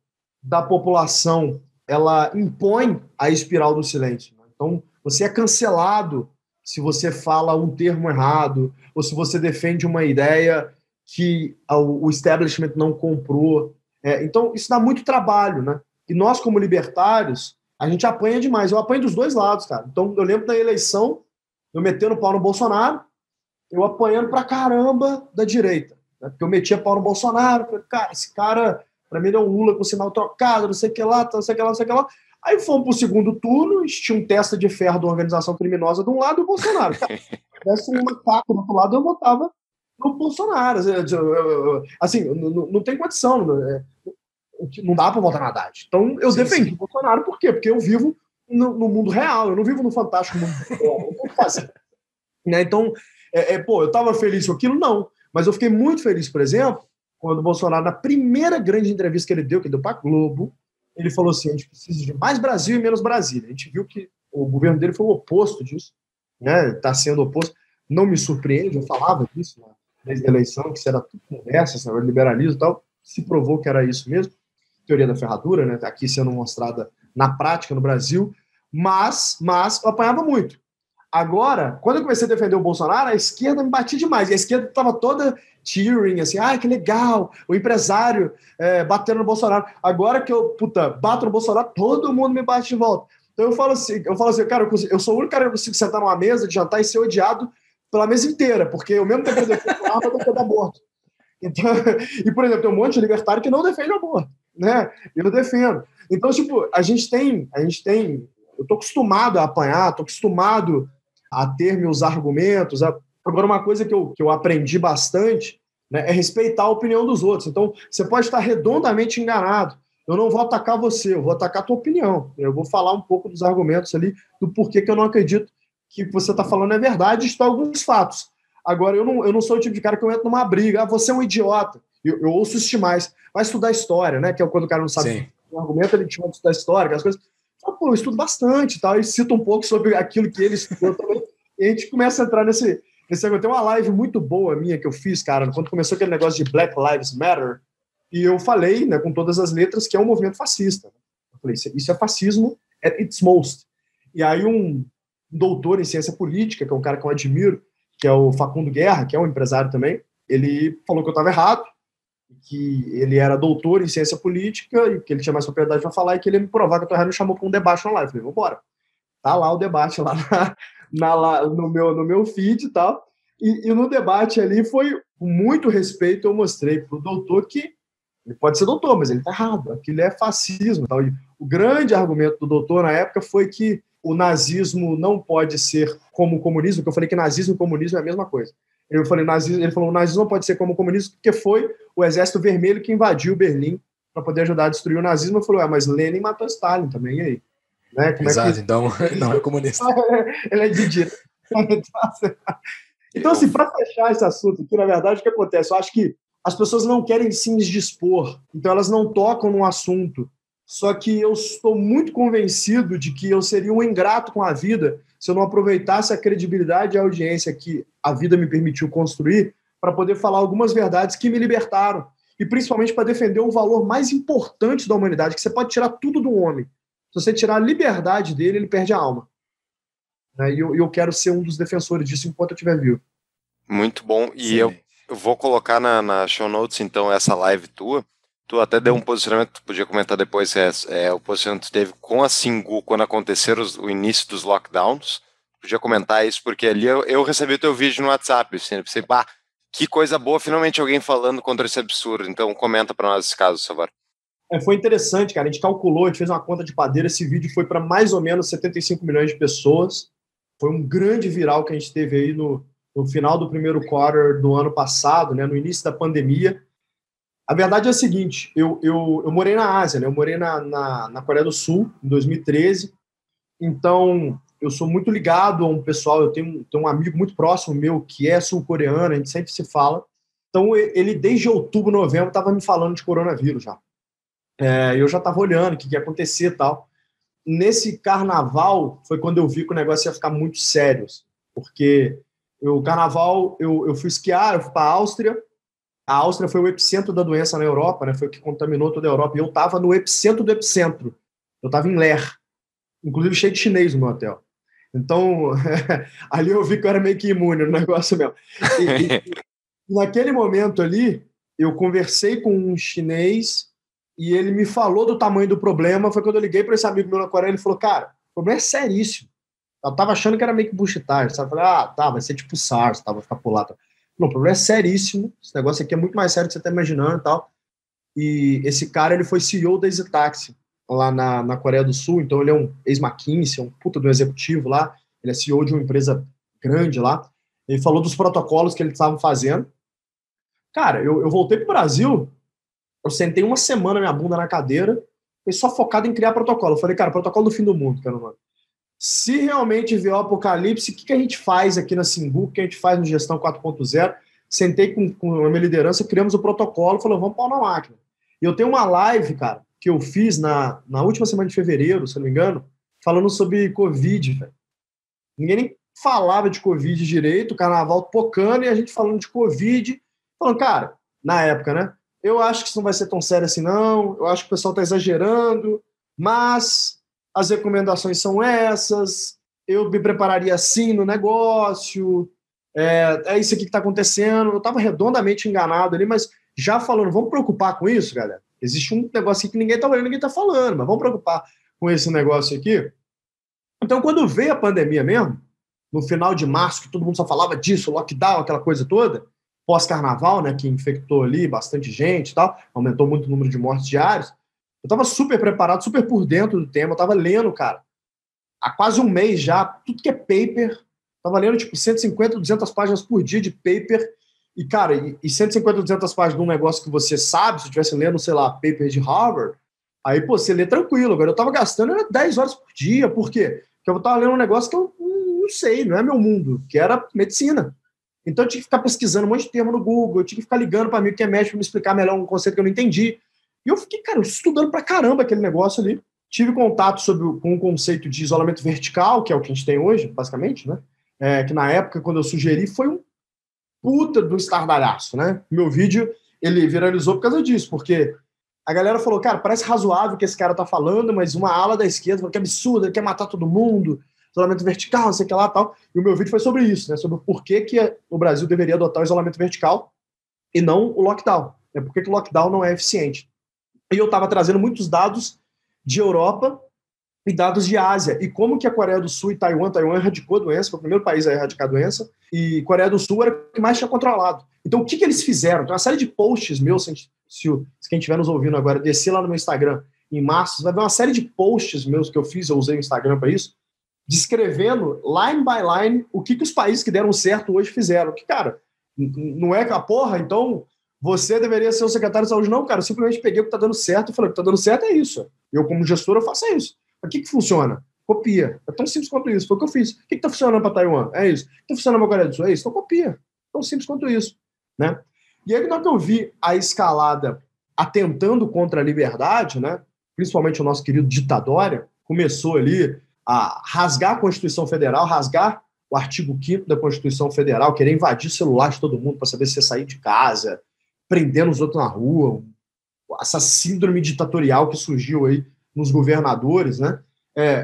da população, ela impõe a espiral do silêncio. Então, você é cancelado se você fala um termo errado ou se você defende uma ideia que o establishment não comprou. Então, isso dá muito trabalho, né? E nós, como libertários, a gente apanha demais. Eu apanho dos dois lados, cara. Então, eu lembro da eleição, eu metendo o pau no Bolsonaro, eu apanhando pra caramba da direita. Né? Porque eu metia pau no Bolsonaro, falei, cara, esse cara, pra mim, ele é um Lula com sinal trocado, não sei o que lá, não sei o que lá, não sei o que lá. Aí fomos pro segundo turno, tinha um testa de ferro da organização criminosa de um lado e o Bolsonaro. Cara, se tivesse um macaco do outro lado, eu votava no Bolsonaro. Assim, não tem condição. Não dá pra votar na Haddad. Então, eu defendi o Bolsonaro, por quê? Porque eu vivo no mundo real, eu não vivo no fantástico mundo real. Não faço. Né? Então... eu estava feliz com aquilo? Não. Mas eu fiquei muito feliz, por exemplo, quando o Bolsonaro, na primeira grande entrevista que ele deu para a Globo, ele falou assim, a gente precisa de mais Brasil e menos Brasília. A gente viu que o governo dele foi o oposto disso, né? Está sendo oposto. Não me surpreende, eu falava disso, né? Desde a eleição, que isso era tudo conversa, esse negócio de liberalismo e tal, se provou que era isso mesmo. Teoria da ferradura, né? Tá aqui sendo mostrada na prática no Brasil, mas eu apanhava muito. Agora, quando eu comecei a defender o Bolsonaro, a esquerda me batia demais. E a esquerda estava toda cheering, assim, que legal, o empresário batendo no Bolsonaro. Agora que eu, bato no Bolsonaro, todo mundo me bate de volta. Então eu falo assim, cara, eu sou o único cara que consigo sentar numa mesa de jantar e ser odiado pela mesa inteira, porque eu mesmo defendo o arma, eu defendo aborto. Então, e, por exemplo, tem um monte de libertário que não defende o aborto, né? Eu defendo. Então, tipo, a gente tem... Eu estou acostumado a apanhar, estou acostumado a ter meus argumentos. Agora, uma coisa que eu aprendi bastante, né, é respeitar a opinião dos outros. Então, você pode estar redondamente enganado. Eu não vou atacar você, eu vou atacar a tua opinião. Eu vou falar um pouco dos argumentos ali, do porquê que eu não acredito que o que você está falando é verdade, estou alguns fatos. Agora, eu não sou o tipo de cara que eu entro numa briga. Ah, você é um idiota. Eu ouço isso demais. Vai estudar história, né? Que é quando o cara não sabe um argumento, ele te manda estudar história, aquelas coisas. Fala, pô, eu estudo bastante e tal. E cita um pouco sobre aquilo que ele estudou também. E a gente começa a entrar nesse. Tem uma live muito boa minha que eu fiz, cara, quando começou aquele negócio de Black Lives Matter. E eu falei, né, com todas as letras, que é um movimento fascista. Eu falei, isso é fascismo at its most. E aí um doutor em ciência política, que é um cara que eu admiro, que é o Facundo Guerra, que é um empresário também, ele falou que eu estava errado, que ele era doutor em ciência política e que ele tinha mais propriedade para falar e que ele ia me provar que eu estava errado e me chamou para um debate online. Eu falei, vambora. Tá lá o debate lá no meu feed e tal. E no debate ali foi com muito respeito, eu mostrei para o doutor que ele pode ser doutor, mas ele está errado. Aquilo é fascismo. Tal. E o grande argumento do doutor na época foi que o nazismo não pode ser como o comunismo, que eu falei que nazismo e comunismo é a mesma coisa. Eu falei, nazismo, ele falou, o nazismo não pode ser como o comunismo porque foi o Exército Vermelho que invadiu Berlim para poder ajudar a destruir o nazismo. Eu falei, mas Lenin matou Stalin também, e aí? Né? Como exato, é que... então não é comunista. Ele é de direita. Então, assim, para fechar esse assunto aqui, na verdade, o que acontece? Eu acho que as pessoas não querem se indispor, então elas não tocam no assunto. Só que eu estou muito convencido de que eu seria um ingrato com a vida se eu não aproveitasse a credibilidade e a audiência que a vida me permitiu construir para poder falar algumas verdades que me libertaram e principalmente para defender o valor mais importante da humanidade, que você pode tirar tudo do homem. Se você tirar a liberdade dele, ele perde a alma. E eu quero ser um dos defensores disso enquanto eu estiver vivo. Muito bom. E sim, eu vou colocar na show notes, então, essa live tua. Tu até deu um posicionamento, tu podia comentar depois, o posicionamento que tu teve com a Singu quando aconteceram o início dos lockdowns. Podia comentar isso, porque ali eu recebi o teu vídeo no WhatsApp, assim, eu pensei, pá, que coisa boa, finalmente alguém falando contra esse absurdo. Então comenta para nós esse caso, Savar. Foi interessante, cara, a gente calculou, a gente fez uma conta de padeira, esse vídeo foi para mais ou menos 75 milhões de pessoas. Foi um grande viral que a gente teve aí no final do primeiro quarter do ano passado, né, no início da pandemia. A verdade é a seguinte, eu morei na Ásia, né? Eu morei na Coreia do Sul, em 2013, então eu sou muito ligado a um pessoal, eu tenho um amigo muito próximo meu que é sul-coreano, a gente sempre se fala, então ele desde outubro, novembro, estava me falando de coronavírus já. Eu já estava olhando o que ia acontecer e tal. Nesse carnaval foi quando eu vi que o negócio ia ficar muito sério, porque o carnaval, eu fui esquiar, eu fui para a Áustria. A Áustria foi o epicentro da doença na Europa, né? Foi o que contaminou toda a Europa. E eu estava no epicentro do epicentro. Eu estava em Leer. Inclusive, cheio de chinês no meu hotel. Então, ali eu vi que eu era meio que imune no negócio mesmo. E naquele momento ali, eu conversei com um chinês e ele me falou do tamanho do problema. Foi quando eu liguei para esse amigo meu na Coreia. Ele falou, cara, o problema é seríssimo. Eu estava achando que era meio que buchitagem. Eu falei, vai ser tipo SARS, tá, vai ficar por lá, tá. Não, o problema é seríssimo, esse negócio aqui é muito mais sério do que você está imaginando e tal. E esse cara, ele foi CEO da Easy Taxi, lá na Coreia do Sul, então ele é um ex-McKinsey, um puta do executivo lá, ele é CEO de uma empresa grande lá, ele falou dos protocolos que eles estavam fazendo. Cara, eu voltei pro Brasil, eu sentei uma semana minha bunda na cadeira, fiquei só focado em criar protocolo. Eu falei, cara, protocolo do fim do mundo, cara, mano. Se realmente vier o apocalipse, o que a gente faz aqui na Singu, o que a gente faz no Gestão 4.0? Sentei com a minha liderança, criamos o protocolo, falou, vamos pôr na máquina. E eu tenho uma live, cara, que eu fiz na última semana de fevereiro, se não me engano, falando sobre Covid, velho. Ninguém nem falava de Covid direito, o carnaval tocando e a gente falando de Covid. Falando, cara, na época, né? Eu acho que isso não vai ser tão sério assim, não. Eu acho que o pessoal tá exagerando, mas... as recomendações são essas, eu me prepararia assim no negócio, é isso aqui que está acontecendo. Eu estava redondamente enganado ali, mas já falando, vamos preocupar com isso, galera? Existe um negócio aqui que ninguém está olhando, ninguém está falando, mas vamos preocupar com esse negócio aqui. Então, quando veio a pandemia mesmo, no final de março, que todo mundo só falava disso, lockdown, aquela coisa toda, pós-carnaval, né, que infectou ali bastante gente e tal, aumentou muito o número de mortes diárias. Eu estava super preparado, super por dentro do tema, eu estava lendo, cara, há quase um mês já, tudo que é paper, Estava lendo, tipo, 150, 200 páginas por dia de paper. E, cara, e 150, 200 páginas de um negócio que você sabe, se eu estivesse lendo, sei lá, paper de Harvard, aí, pô, você lê tranquilo. Agora, eu estava gastando 10 horas por dia. Por quê? Porque eu estava lendo um negócio que eu não sei, não é meu mundo, que era medicina. Então, eu tinha que ficar pesquisando um monte de termo no Google, eu tinha que ficar ligando para mim que é médico para me explicar melhor um conceito que eu não entendi. E eu fiquei, cara, estudando pra caramba aquele negócio ali. Tive contato com o conceito de isolamento vertical, que é o que a gente tem hoje, basicamente, né? É, que na época, quando eu sugeri, foi um puta do estardalhaço, né? Meu vídeo, ele viralizou por causa disso, porque a galera falou, cara, parece razoável o que esse cara tá falando, mas uma ala da esquerda falou que é absurdo, ele quer matar todo mundo, isolamento vertical, não sei o que lá e tal. E o meu vídeo foi sobre isso, né? Sobre por que o Brasil deveria adotar o isolamento vertical e não o lockdown. Né? Por que o lockdown não é eficiente. E eu estava trazendo muitos dados de Europa e dados de Ásia. E como que a Coreia do Sul e Taiwan erradicou a doença, foi o primeiro país a erradicar a doença, e Coreia do Sul era o que mais tinha controlado. Então, o que eles fizeram? Tem uma série de posts meus, se quem estiver nos ouvindo agora, descer lá no meu Instagram em março, vai ver uma série de posts meus que eu fiz, eu usei o Instagram para isso, descrevendo, line by line, o que os países que deram certo hoje fizeram. Que, cara, não é a porra, então... Você deveria ser o secretário de saúde. Não, cara, eu simplesmente peguei o que está dando certo e falei, o que está dando certo é isso. Eu, como gestor, eu faço isso. Mas o que funciona? Copia. É tão simples quanto isso. Foi o que eu fiz. O que está funcionando para Taiwan? É isso. O que está funcionando para Coreia do Sul? É isso. Então copia. Tão simples quanto isso. Né? E aí, na hora que eu vi a escalada atentando contra a liberdade, né? Principalmente o nosso querido ditadória, começou ali a rasgar a Constituição Federal, rasgar o artigo 5º da Constituição Federal, querer invadir o celular de todo mundo para saber se você sair de casa, prendendo os outros na rua, essa síndrome ditatorial que surgiu aí nos governadores, né?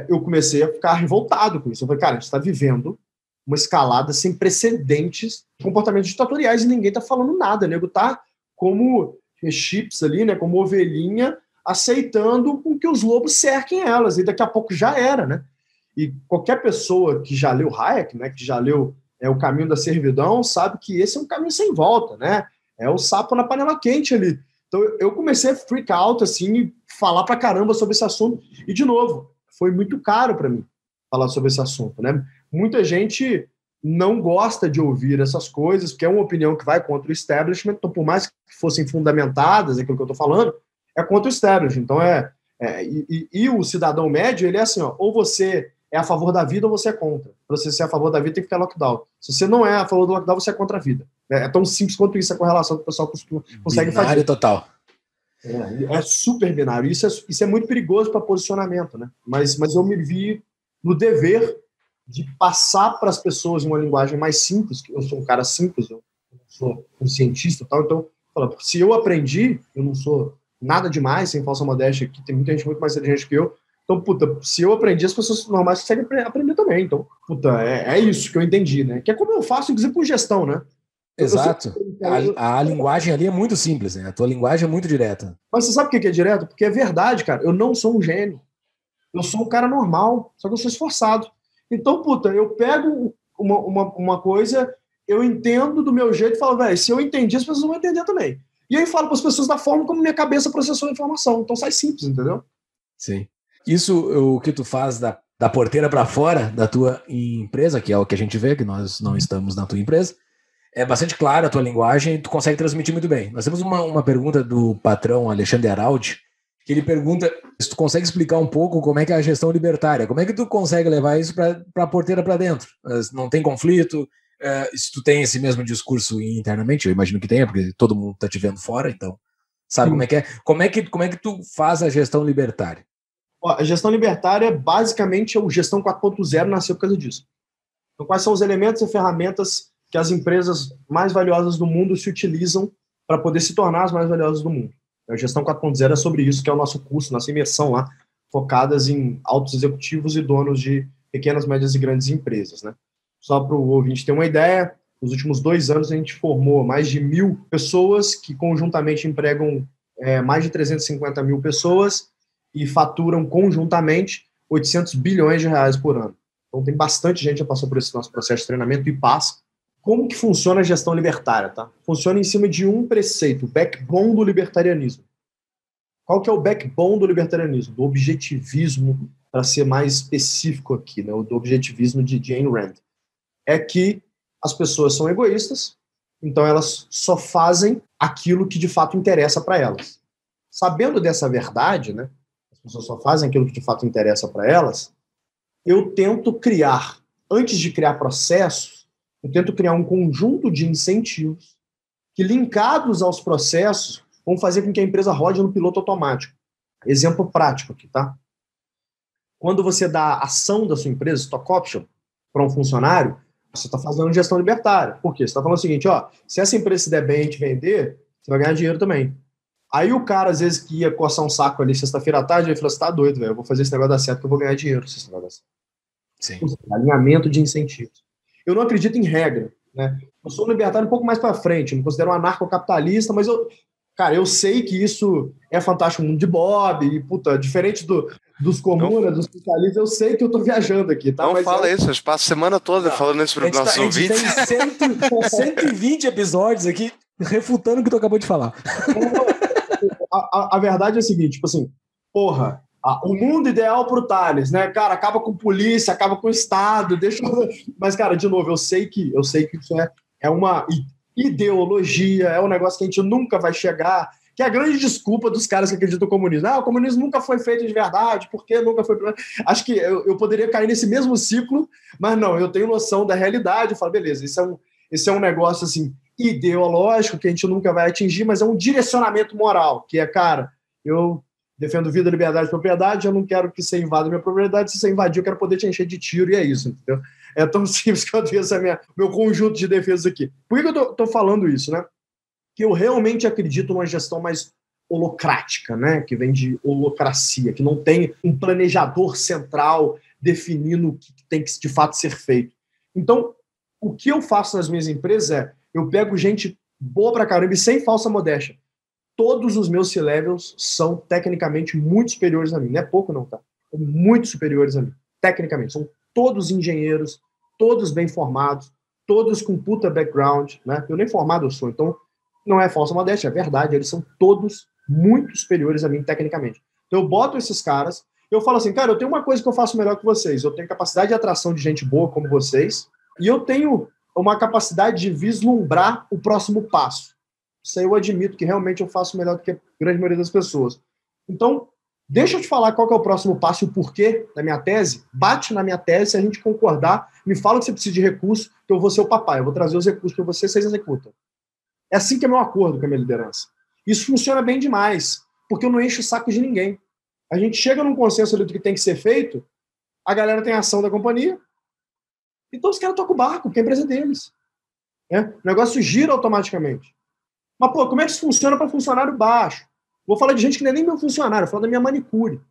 Eu comecei a ficar revoltado com isso. Eu falei, cara, a gente está vivendo uma escalada sem precedentes de comportamentos ditatoriais e ninguém está falando nada. O nego está como chips ali, né? Como ovelhinha, aceitando com que os lobos cerquem elas. E daqui a pouco já era, né? E qualquer pessoa que já leu Hayek, né? Que já leu O Caminho da Servidão, sabe que esse é um caminho sem volta, né? É o sapo na panela quente ali. Então, eu comecei a freak out, assim, falar pra caramba sobre esse assunto. E, de novo, foi muito caro pra mim falar sobre esse assunto, né? Muita gente não gosta de ouvir essas coisas, porque é uma opinião que vai contra o establishment. Então, por mais que fossem fundamentadas, aquilo que eu tô falando, é contra o establishment. Então, e o cidadão médio, ele é assim, ó, ou você é a favor da vida ou você é contra. Para você ser a favor da vida, tem que ter lockdown. Se você não é a favor do lockdown, você é contra a vida. É tão simples quanto isso, a correlação que o pessoal consegue binário fazer. Binário total. É super binário. Isso é muito perigoso para posicionamento, né? Mas eu me vi no dever de passar para as pessoas uma linguagem mais simples, que eu sou um cara simples, eu sou um cientista e tal, então, se eu aprendi, eu não sou nada demais, sem falsa modéstia aqui, tem muita gente muito mais inteligente que eu, então, puta, se eu aprendi, as pessoas normais conseguem aprender também, então, puta, é isso que eu entendi, né? Que é como eu faço, inclusive, com gestão, né? Exato. A linguagem ali é muito simples, né? A tua linguagem é muito direta. Mas você sabe por que é direto? Porque é verdade, cara. Eu não sou um gênio. Eu sou um cara normal, só que eu sou esforçado. Então, puta, eu pego uma coisa, eu entendo do meu jeito e falo, velho, se eu entendi, as pessoas vão entender também. E aí eu falo para as pessoas da forma como minha cabeça processou a informação. Então sai simples, entendeu? Sim. Isso, o que tu faz da porteira para fora da tua empresa, que é o que a gente vê, que nós não estamos na tua empresa, é bastante clara a tua linguagem e tu consegue transmitir muito bem. Nós temos uma pergunta do patrão Alexandre Araldi, que ele pergunta se tu consegue explicar um pouco como é que é a gestão libertária, como é que tu consegue levar isso para a porteira para dentro? Não tem conflito? Se tu tem esse mesmo discurso internamente, eu imagino que tenha, porque todo mundo está te vendo fora, então sabe como é que é. Como é que tu faz a gestão libertária? Ó, a gestão libertária, basicamente, o Gestão 4.0 nasceu por causa disso. Então, quais são os elementos e ferramentas que as empresas mais valiosas do mundo se utilizam para poder se tornar as mais valiosas do mundo? A Gestão 4.0 é sobre isso, que é o nosso curso, nossa imersão lá, focadas em altos executivos e donos de pequenas, médias e grandes empresas, né? Só para o ouvinte ter uma ideia, nos últimos 2 anos a gente formou mais de 1.000 pessoas que conjuntamente empregam mais de 350.000 pessoas e faturam conjuntamente 800 bilhões de reais por ano. Então tem bastante gente que já passou por esse nosso processo de treinamento e passa. Como que funciona a gestão libertária, tá? Funciona em cima de um preceito, o backbone do libertarianismo. Qual que é o backbone do libertarianismo? Do objetivismo, para ser mais específico aqui, né? Do objetivismo de Ayn Rand. é que as pessoas são egoístas, então elas só fazem aquilo que de fato interessa para elas. Sabendo dessa verdade, né, as pessoas só fazem aquilo que de fato interessa para elas, eu tento criar, antes de criar processos, eu tento criar um conjunto de incentivos que, linkados aos processos, vão fazer com que a empresa rode no piloto automático. Exemplo prático aqui, tá? Quando você dá ação da sua empresa, stock option, para um funcionário, você está fazendo gestão libertária. Por quê? Você está falando o seguinte, ó, se essa empresa se der bem e te vender, você vai ganhar dinheiro também. Aí o cara, às vezes, que ia coçar um saco ali sexta-feira à tarde, ele falou, você tá doido, velho, eu vou fazer esse negócio dar certo que eu vou ganhar dinheiro se esse negócio dar certo. Sim. Alinhamento de incentivos. Eu não acredito em regra, né? Eu sou um libertário um pouco mais para frente, me considero um anarcocapitalista, mas eu... Cara, eu sei que isso é fantástico, o mundo de Bob, e, puta, diferente dos comunas, não, dos capitalistas, eu sei que eu tô viajando aqui, tá? Não, mas fala isso, eu passo a semana toda falando isso para os nossos ouvintes. A gente tem 120 episódios aqui refutando o que tu acabou de falar. A verdade é a seguinte, tipo assim, porra, o mundo ideal pro Thales, né? Cara, acaba com polícia, acaba com o Estado, deixa... Mas, cara, de novo, eu sei que isso é uma... ideologia, é um negócio que a gente nunca vai chegar, que é a grande desculpa dos caras que acreditam no comunismo. Ah, o comunismo nunca foi feito de verdade, porque nunca foi... Acho que eu poderia cair nesse mesmo ciclo, mas não, eu tenho noção da realidade, eu falo, beleza, esse é um negócio, assim, ideológico, que a gente nunca vai atingir, mas é um direcionamento moral, que é, cara, eu defendo vida, liberdade e propriedade, eu não quero que você invada a minha propriedade, se você invadir, eu quero poder te encher de tiro, e é isso, entendeu? É tão simples que eu tenho esse meu conjunto de defesas aqui. Por que eu tô falando isso, né? Que eu realmente acredito numa gestão mais holocrática, né? Que vem de holocracia, que não tem um planejador central definindo o que tem que, de fato, ser feito. Então, o que eu faço nas minhas empresas é, eu pego gente boa pra caramba e sem falsa modéstia. Todos os meus C-levels são tecnicamente muito superiores a mim. Não é pouco, não, tá? São muito superiores a mim, tecnicamente. São todos engenheiros, todos bem formados, todos com puta background, né? Eu nem formado eu sou, então não é falsa modéstia, é verdade. Eles são todos muito superiores a mim, tecnicamente. Então eu boto esses caras, eu falo assim, cara, eu tenho uma coisa que eu faço melhor que vocês. Eu tenho capacidade de atração de gente boa como vocês e eu tenho uma capacidade de vislumbrar o próximo passo. Isso aí eu admito que realmente eu faço melhor do que a grande maioria das pessoas. Então, deixa eu te falar qual que é o próximo passo e o porquê da minha tese. Bate na minha tese, se a gente concordar, me fala que você precisa de recurso, que eu vou ser o papai, eu vou trazer os recursos para você, vocês executam. É assim que é meu acordo com a minha liderança. Isso funciona bem demais, porque eu não encho o saco de ninguém. A gente chega num consenso ali do que tem que ser feito, a galera tem a ação da companhia, então os caras tocam o barco, porque a empresa é deles. É? O negócio gira automaticamente. Mas, pô, como é que isso funciona para funcionário baixo? Vou falar de gente que não é nem meu funcionário, vou falar da minha manicure.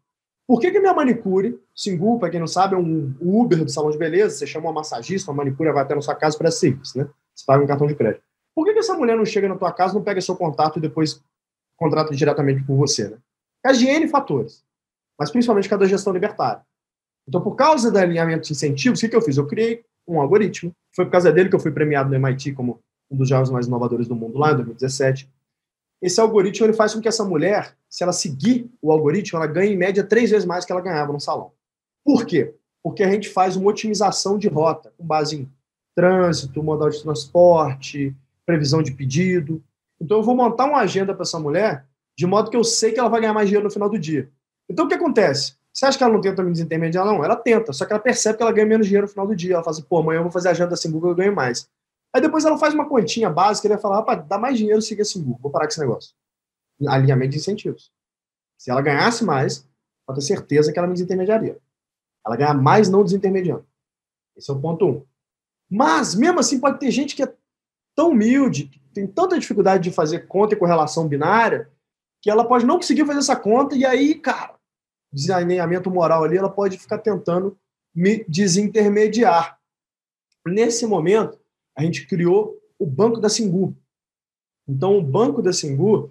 Por que a minha manicure, Singu, para quem não sabe, é um Uber do salão de beleza, você chama uma massagista, uma manicure vai até na sua casa para serviço, né? Você paga um cartão de crédito. Por que essa mulher não chega na tua casa, não pega seu contato e depois contrata diretamente com você, né? Por causa de N fatores, mas principalmente por causa da gestão libertária. Então, por causa do alinhamento de incentivos, o que eu fiz? Eu criei um algoritmo. Foi por causa dele que eu fui premiado no MIT como um dos jovens mais inovadores do mundo lá, em 2017. Esse algoritmo ele faz com que essa mulher, se ela seguir o algoritmo, ela ganha em média 3 vezes mais que ela ganhava no salão. Por quê? Porque a gente faz uma otimização de rota, com base em trânsito, modal de transporte, previsão de pedido. Então eu vou montar uma agenda para essa mulher, de modo que eu sei que ela vai ganhar mais dinheiro no final do dia. Então o que acontece? Você acha que ela não tenta me desintermediar? Não, ela tenta, só que ela percebe que ela ganha menos dinheiro no final do dia. Ela fala assim, pô, amanhã eu vou fazer a agenda assim, Google, eu ganho mais. Aí depois ela faz uma continha básica, ele vai falar, rapaz, dá mais dinheiro, siga esse Google, vou parar com esse negócio. Alinhamento de incentivos. Se ela ganhasse mais, pode ter certeza que ela me desintermediaria. Ela ganha mais não desintermediando. Esse é o ponto 1. Mas, mesmo assim, pode ter gente que é tão humilde, que tem tanta dificuldade de fazer conta e correlação binária, que ela pode não conseguir fazer essa conta, e aí, cara, desalinhamento moral ali, ela pode ficar tentando me desintermediar. Nesse momento, a gente criou o Banco da Singu. Então, o Banco da Singu,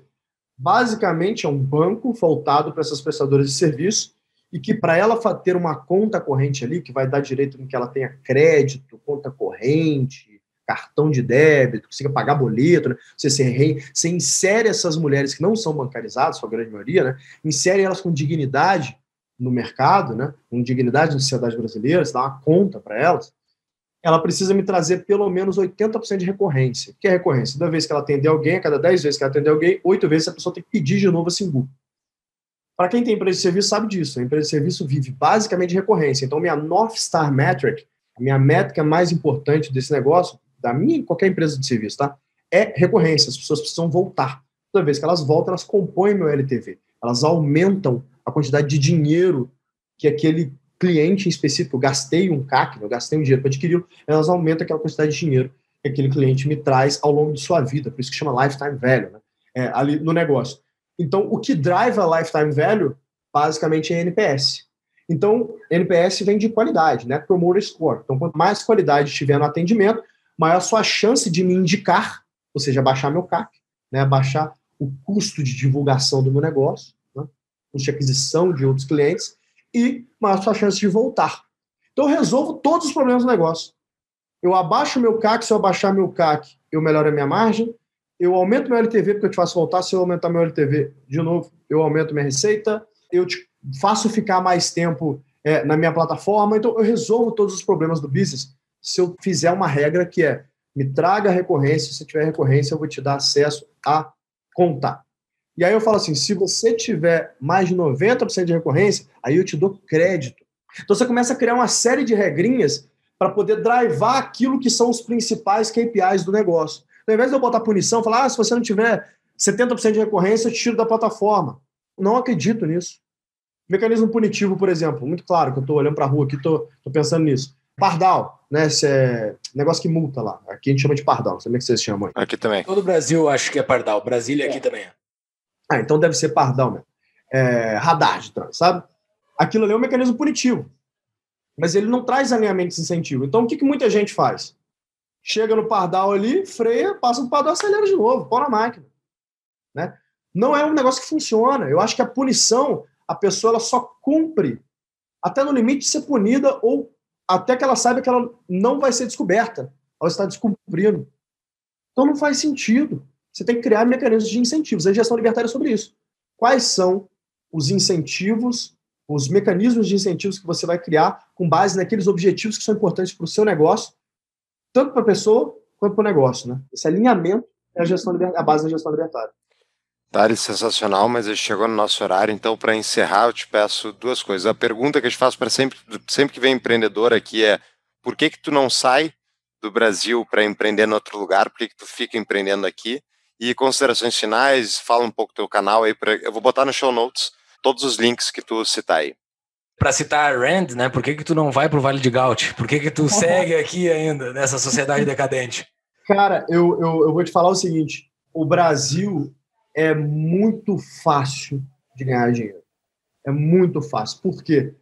basicamente, é um banco voltado para essas prestadoras de serviço e que, para ela ter uma conta corrente ali, que vai dar direito em que ela tenha crédito, conta corrente, cartão de débito, consiga pagar boleto, né? Você insere essas mulheres que não são bancarizadas, sua grande maioria, né? Insere elas com dignidade no mercado, né? Com dignidade na sociedade brasileira, você dá uma conta para elas. ela precisa me trazer pelo menos 80% de recorrência. O que é recorrência? Toda vez que ela atender alguém, a cada 10 vezes que ela atender alguém, 8 vezes a pessoa tem que pedir de novo a Singu. Para quem tem empresa de serviço sabe disso. A empresa de serviço vive basicamente de recorrência. Então, minha North Star Metric, a minha métrica mais importante desse negócio, da minha qualquer empresa de serviço, tá? É recorrência. As pessoas precisam voltar. Toda vez que elas voltam, elas compõem meu LTV. Elas aumentam a quantidade de dinheiro que aquele cliente em específico, eu gastei um CAC, eu gastei um dinheiro para adquiri-lo, elas aumentam aquela quantidade de dinheiro que aquele cliente me traz ao longo de sua vida, por isso que chama lifetime value, né? Ali no negócio. Então, o que drive a lifetime value, basicamente, é NPS. Então, NPS vem de qualidade, né? Promoter Score. Então, quanto mais qualidade tiver no atendimento, maior a sua chance de me indicar, ou seja, baixar meu CAC, né? Baixar o custo de divulgação do meu negócio, né? Custo de aquisição de outros clientes, e maior sua chance de voltar. Então, eu resolvo todos os problemas do negócio. Eu abaixo meu CAC, se eu abaixar meu CAC, eu melhoro a minha margem, eu aumento meu LTV porque eu te faço voltar, se eu aumentar meu LTV, de novo, eu aumento minha receita, eu te faço ficar mais tempo na minha plataforma, então eu resolvo todos os problemas do business se eu fizer uma regra que é me traga recorrência, se tiver recorrência, eu vou te dar acesso a contar. E aí eu falo assim, se você tiver mais de 90% de recorrência, aí eu te dou crédito. Então você começa a criar uma série de regrinhas para poder drivar aquilo que são os principais KPIs do negócio. Então, ao invés de eu botar punição, falar, se você não tiver 70% de recorrência, eu te tiro da plataforma. Não acredito nisso. Mecanismo punitivo, por exemplo, muito claro que eu estou olhando para a rua aqui, estou pensando nisso. Pardal, né? Esse é negócio que multa lá. Aqui a gente chama de pardal, não sei como é que vocês chamam. Aqui também. Todo o Brasil acho que é pardal. Brasília aqui também é. Ah, então deve ser pardal mesmo. Radar de trânsito, sabe? Aquilo ali é um mecanismo punitivo. Mas ele não traz alinhamento de incentivo. Então, o que muita gente faz? Chega no pardal ali, freia, passa no pardal, acelera de novo, põe na máquina. Né? Não é um negócio que funciona. Eu acho que a punição, a pessoa ela só cumpre até no limite de ser punida ou até que ela saiba que ela não vai ser descoberta. Ela está descumprindo. Então, não faz sentido. Você tem que criar mecanismos de incentivos. A gestão libertária é sobre isso. Quais são os incentivos, os mecanismos de incentivos que você vai criar com base naqueles objetivos que são importantes para o seu negócio, tanto para a pessoa quanto para o negócio, né? Esse alinhamento é a base da gestão libertária. Tallis, sensacional, mas a gente chegou no nosso horário, então para encerrar eu te peço duas coisas. A pergunta que eu te faço para sempre que vem empreendedor aqui é por que tu não sai do Brasil para empreender em outro lugar? Por que tu fica empreendendo aqui? E considerações finais, fala um pouco do teu canal aí, eu vou botar no show notes todos os links que tu citar aí. Para citar a Rand, né, por que tu não vai pro Vale de Gaut? Por que tu segue aqui ainda, nessa sociedade decadente? Cara, eu vou te falar o seguinte, o Brasil é muito fácil de ganhar dinheiro. É muito fácil. Por quê?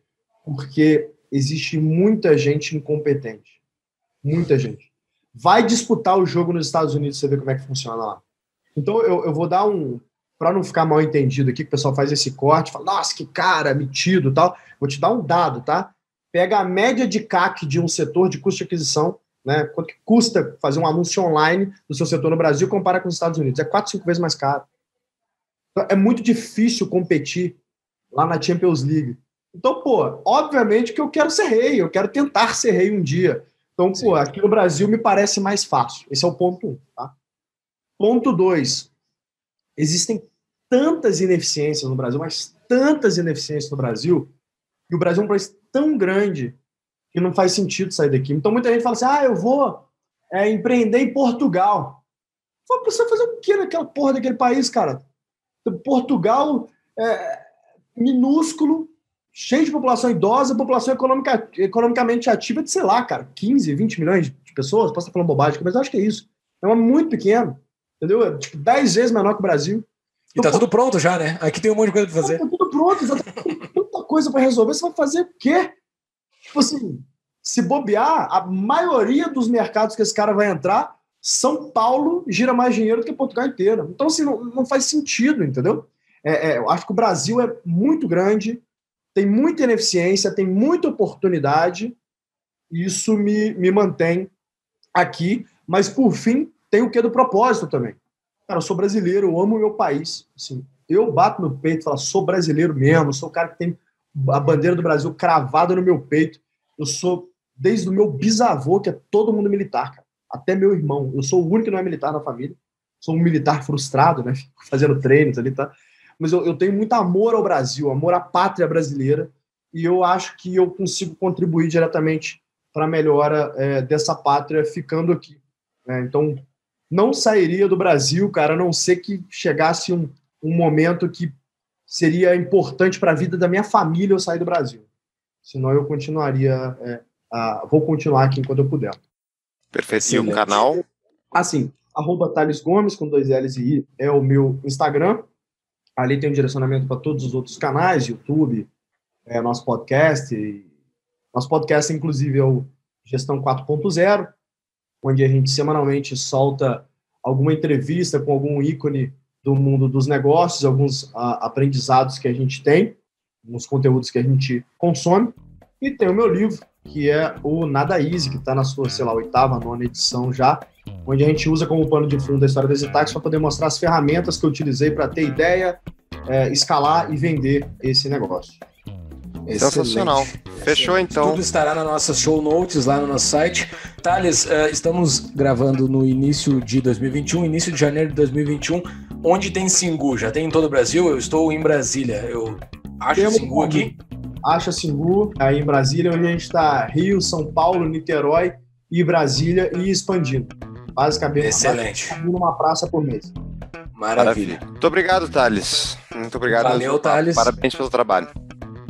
Porque existe muita gente incompetente. Muita gente. Vai disputar o jogo nos Estados Unidos, você vê como é que funciona lá. Então, eu vou dar um... Para não ficar mal entendido aqui, que o pessoal faz esse corte, fala, nossa, que cara, metido e tal. Vou te dar um dado, tá? Pega a média de CAC de um setor de custo de aquisição, né? Quanto que custa fazer um anúncio online do seu setor no Brasil, compara com os Estados Unidos. É 4-5 vezes mais caro. É muito difícil competir lá na Champions League. Então, pô, obviamente que eu quero ser rei, eu quero tentar ser rei um dia. Então, pô, aqui no Brasil me parece mais fácil. Esse é o ponto 1, tá? Ponto 2, existem tantas ineficiências no Brasil, mas tantas ineficiências no Brasil, e o Brasil é um país tão grande que não faz sentido sair daqui. Então, muita gente fala assim, eu vou empreender em Portugal. Fala, você fazer o quê naquela porra daquele país, cara? Portugal é minúsculo, cheio de população idosa, população economicamente ativa de, sei lá, cara, 15, 20 milhões de pessoas, posso estar falando bobagem, mas eu acho que é isso. É muito pequeno. Entendeu? É tipo 10 vezes menor que o Brasil. E tá tudo pronto já, né? Aqui tem um monte de coisa pra fazer. Tá tudo pronto, já tá tanta coisa pra resolver. Você vai fazer o quê? Tipo assim, se bobear, a maioria dos mercados que esse cara vai entrar, São Paulo gira mais dinheiro do que Portugal inteira. Então, assim, não faz sentido, entendeu? Eu acho que o Brasil é muito grande, tem muita ineficiência, tem muita oportunidade, e isso me mantém aqui. Mas, por fim, tem o quê do propósito também. Cara, eu sou brasileiro, eu amo o meu país. Assim, eu bato no peito e falo, sou brasileiro mesmo, sou o cara que tem a bandeira do Brasil cravada no meu peito. Eu sou desde o meu bisavô, que é todo mundo militar, cara, até meu irmão. Eu sou o único que não é militar na família. Sou um militar frustrado, né? Fico fazendo treinos ali, tá? Mas eu tenho muito amor ao Brasil, amor à pátria brasileira, e eu acho que eu consigo contribuir diretamente para a melhora dessa pátria ficando aqui, né? Então, não sairia do Brasil, cara, a não ser que chegasse um momento que seria importante para a vida da minha família eu sair do Brasil. Senão eu continuaria... vou continuar aqui enquanto eu puder. Perfeito. E o canal? Assim, @TallisGomes, com 2 L's e I, é o meu Instagram. Ali tem um direcionamento para todos os outros canais, YouTube, nosso podcast. Nosso podcast, inclusive, é o Gestão 4.0, onde a gente semanalmente solta alguma entrevista com algum ícone do mundo dos negócios, alguns aprendizados que a gente tem, alguns conteúdos que a gente consome. E tem o meu livro, que é o Nada Easy, que está na sua, sei lá, 8ª, 9ª edição já, onde a gente usa como pano de fundo a história da Easy Taxi para poder mostrar as ferramentas que eu utilizei para ter ideia, escalar e vender esse negócio. Sensacional. Fechou, então. Tudo estará nas nossas show notes, lá no nosso site. Thales, estamos gravando no início de 2021, início de janeiro de 2021, onde tem Singu? Já tem em todo o Brasil? Eu estou em Brasília. Eu acho o Singu aqui. Acha Singu, aí em Brasília, onde a gente está Rio, São Paulo, Niterói e Brasília, e expandindo. Basicamente, excelente. Uma praça por mês. Maravilha. Muito obrigado, Thales. Muito obrigado. Valeu, Thales. Parabéns pelo trabalho.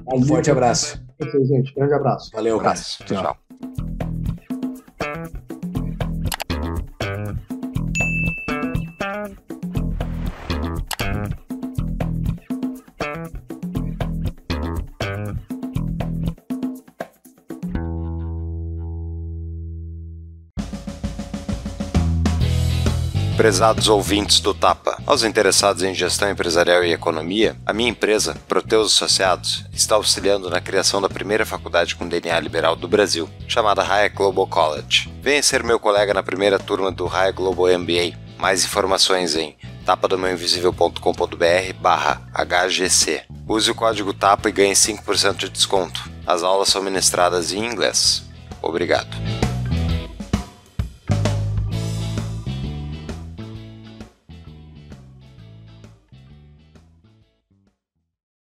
Um forte abraço. Muito, gente. Grande abraço. Valeu, um abraço. Cara. Tchau. Prezados ouvintes do Tapa, aos interessados em gestão empresarial e economia, a minha empresa, Proteus Associados, está auxiliando na criação da primeira faculdade com DNA liberal do Brasil, chamada Raia Global College. Venha ser meu colega na primeira turma do Raia Global MBA. Mais informações em tapadamãoinvisível.com.br/HGC. Use o código TAPA e ganhe 5% de desconto. As aulas são ministradas em inglês. Obrigado.